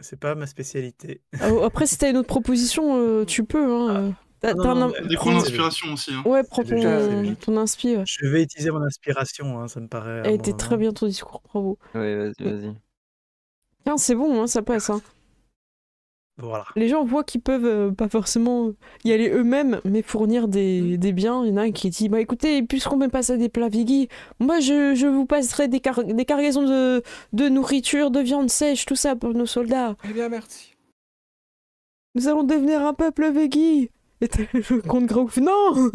c'est pas ma spécialité. Après, si t'as une autre proposition, tu peux. Hein. Ah, des points d'inspiration aussi. Hein. Ouais, prends ton inspiration. Ouais. Je vais utiliser mon inspiration, hein, ça me paraît... Elle était très bien ton discours, bravo. Ouais, vas-y. Tiens, c'est bon, hein, ça passe. Hein. Voilà. Les gens voient qu'ils peuvent pas forcément y aller eux-mêmes, mais fournir des biens. Il y en a un qui dit « Bah écoutez, puisqu'on me passe à des plats véguis, moi je vous passerai des cargaisons de nourriture, de viande sèche, tout ça pour nos soldats. » Eh bien, merci. Nous allons devenir un peuple végui. Et le comte Grou, non,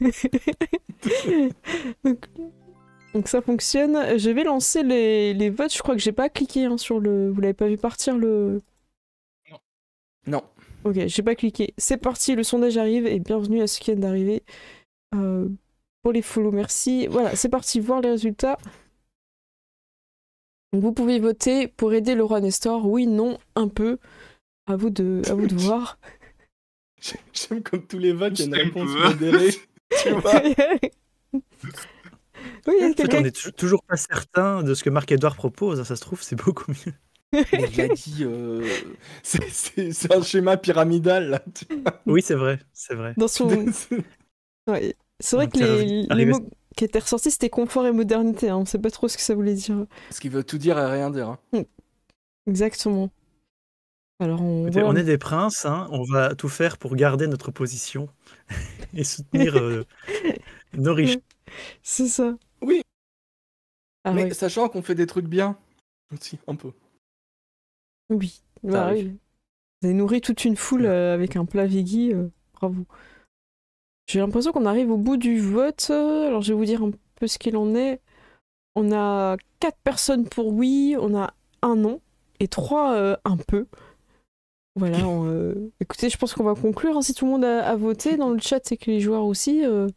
non. Donc ça fonctionne. Je vais lancer les votes. Je crois que j'ai pas cliqué hein, sur le... Vous l'avez pas vu partir le... Non. Non. Ok, j'ai pas cliqué. C'est parti, le sondage arrive et bienvenue à ceux qui viennent d'arriver. pour les follow, merci. Voilà, c'est parti, voir les résultats. Donc vous pouvez voter pour aider le roi Nestor. Oui, non, un peu. À vous de voir. J'aime comme tous les votes, il y a une réponse modérée. Tu vois. Oui, en fait, on n'est toujours pas certain de ce que Marc-Edouard propose, ça se trouve c'est beaucoup mieux. Il a dit, c'est un schéma pyramidal là. Oui, c'est vrai, c'est vrai. Ouais, c'est vrai que les mots qui étaient ressortis c'était confort et modernité, hein. On ne sait pas trop ce que ça voulait dire. Ce qui veut tout dire et rien dire. Hein. Exactement. Alors on est des princes, hein. On va tout faire pour garder notre position et soutenir nos riches. C'est ça. Oui. Ah, mais oui, sachant qu'on fait des trucs bien aussi, un peu. Oui. Bah, oui. Vous avez nourri toute une foule avec un plat veggie. Bravo. J'ai l'impression qu'on arrive au bout du vote. Alors je vais vous dire un peu ce qu'il en est. On a 4 personnes pour oui, on a un non et 3 un peu. Voilà. Écoutez, je pense qu'on va conclure. Hein, si tout le monde a voté dans le chat et que les joueurs aussi. Ouais.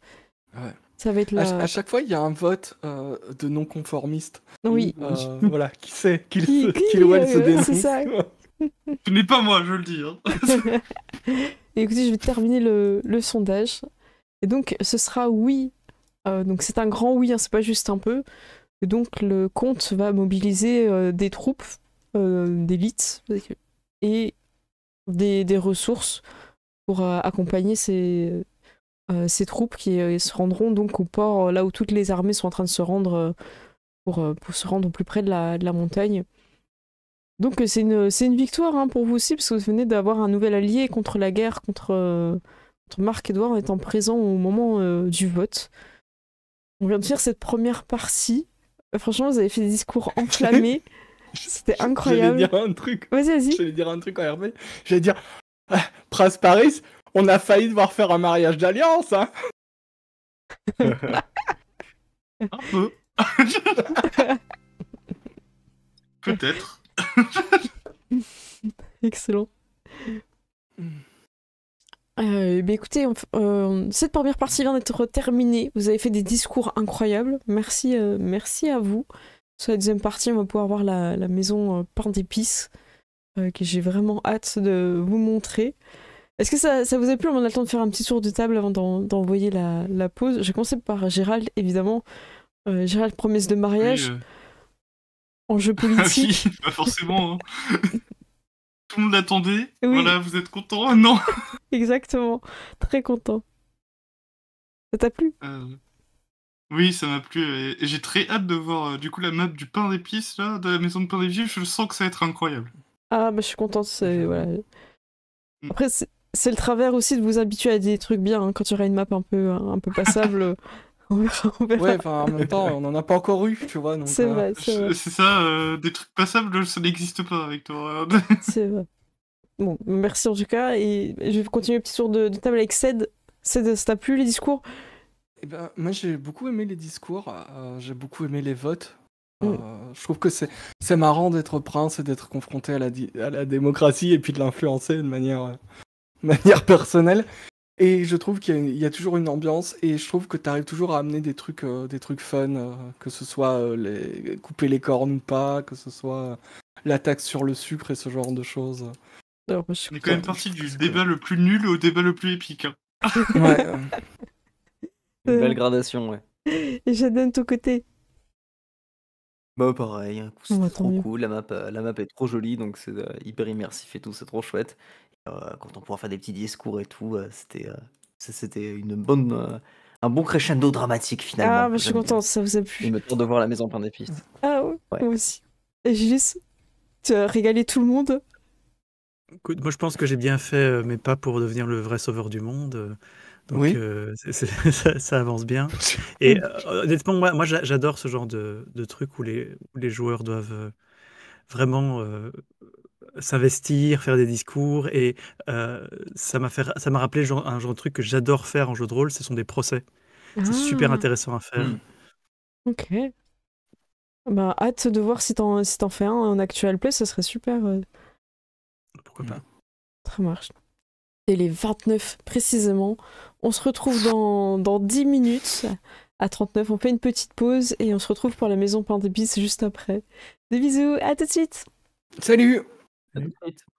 Ça va être la... À chaque fois, il y a un vote de non-conformiste. Oui. Voilà, qui sait, qui ou elle se dénonce. C'est ça. Ce n'est pas moi, je le dis. Hein. Et écoutez, je vais terminer le sondage. Et donc, ce sera oui. Donc, c'est un grand oui, hein, c'est pas juste un peu. Et donc, le comte va mobiliser des troupes, d'élite et des ressources pour accompagner ces... ces troupes qui se rendront donc au port, là où toutes les armées sont en train de se rendre pour se rendre au plus près de la montagne. Donc c'est une victoire, hein, pour vous aussi, parce que vous venez d'avoir un nouvel allié contre la guerre, contre Marc-Edouard en étant présent au moment du vote. On vient de faire cette première partie. Franchement, vous avez fait des discours enflammés. C'était incroyable. J'allais dire un truc. Vas-y, vas-y. J'allais dire un truc à Hervé. J'allais dire Prince Pairis. On a failli devoir faire un mariage d'alliance, hein. Un peu. Peut-être. Excellent. Bah écoutez, cette première partie vient d'être terminée. Vous avez fait des discours incroyables. Merci, merci à vous. Sur la deuxième partie, on va pouvoir voir la maison pain d'épices, que j'ai vraiment hâte de vous montrer. Est-ce que ça vous a plu? On a le temps de faire un petit tour de table avant d'envoyer la pause. J'ai commencé par Gérald, évidemment. Gérald, promesse de mariage. Oui, enjeu politique. Oui, pas forcément. Hein. Tout le monde l'attendait. Oui. Voilà, vous êtes content? Non. Exactement. Très content. Ça t'a plu? Oui, ça m'a plu. Et j'ai très hâte de voir du coup la map du pain d'épices, là, de la maison de pain d'épices. Je sens que ça va être incroyable. Ah, bah, je suis contente. Voilà. Après, c'est le travers aussi de vous habituer à des trucs bien, hein, quand il y aura une map un peu passable. On verra. Ouais, enfin, en même temps, on n'en a pas encore eu, tu vois. C'est vrai, c'est ça, des trucs passables, ça n'existe pas avec toi. C'est vrai. Bon, merci en tout cas, et je vais continuer le petit tour de table avec Cède. Cède, ça t'a plu les discours? Eh ben, moi j'ai beaucoup aimé les discours, j'ai beaucoup aimé les votes. Je trouve que c'est marrant d'être prince et d'être confronté à la démocratie et puis de l'influencer de manière personnelle, et je trouve qu'il y a toujours une ambiance, et je trouve que tu arrives toujours à amener des trucs fun, que ce soit couper les cornes ou pas, que ce soit la taxe sur le sucre et ce genre de choses. Alors, moi, on est quand même parti du débat le plus nul au débat le plus épique, hein. Ouais, une belle gradation, ouais. Et Jaden, ton côté? Bah pareil, c'est trop cool, la map est trop jolie, donc c'est hyper immersif et tout, c'est trop chouette. Et, quand on pourra faire des petits discours et tout, c'était un bon crescendo dramatique finalement. Ah bah, je suis contente, ça vous a plu. Il me tente de voir la maison plein d'épices. Ah ouais, ouais, moi aussi. Et Gilus, tu as régalé tout le monde? Écoute, moi je pense que j'ai bien fait mes pas pour devenir le vrai sauveur du monde. Donc oui. Ça avance bien. Et honnêtement, moi j'adore ce genre de truc où les joueurs doivent vraiment s'investir, faire des discours. Et ça m'a rappelé un genre de truc que j'adore faire en jeu de rôle, ce sont des procès. Ah. C'est super intéressant à faire. Ok. Bah, hâte de voir si t'en fais un en actual play, ça serait super. Pourquoi pas. Ça marche. Et les 29 précisément, On se retrouve dans 10 minutes à 39. On fait une petite pause et on se retrouve pour la maison pain d'épices juste après. Des bisous, à tout de suite. Salut. À tout de suite.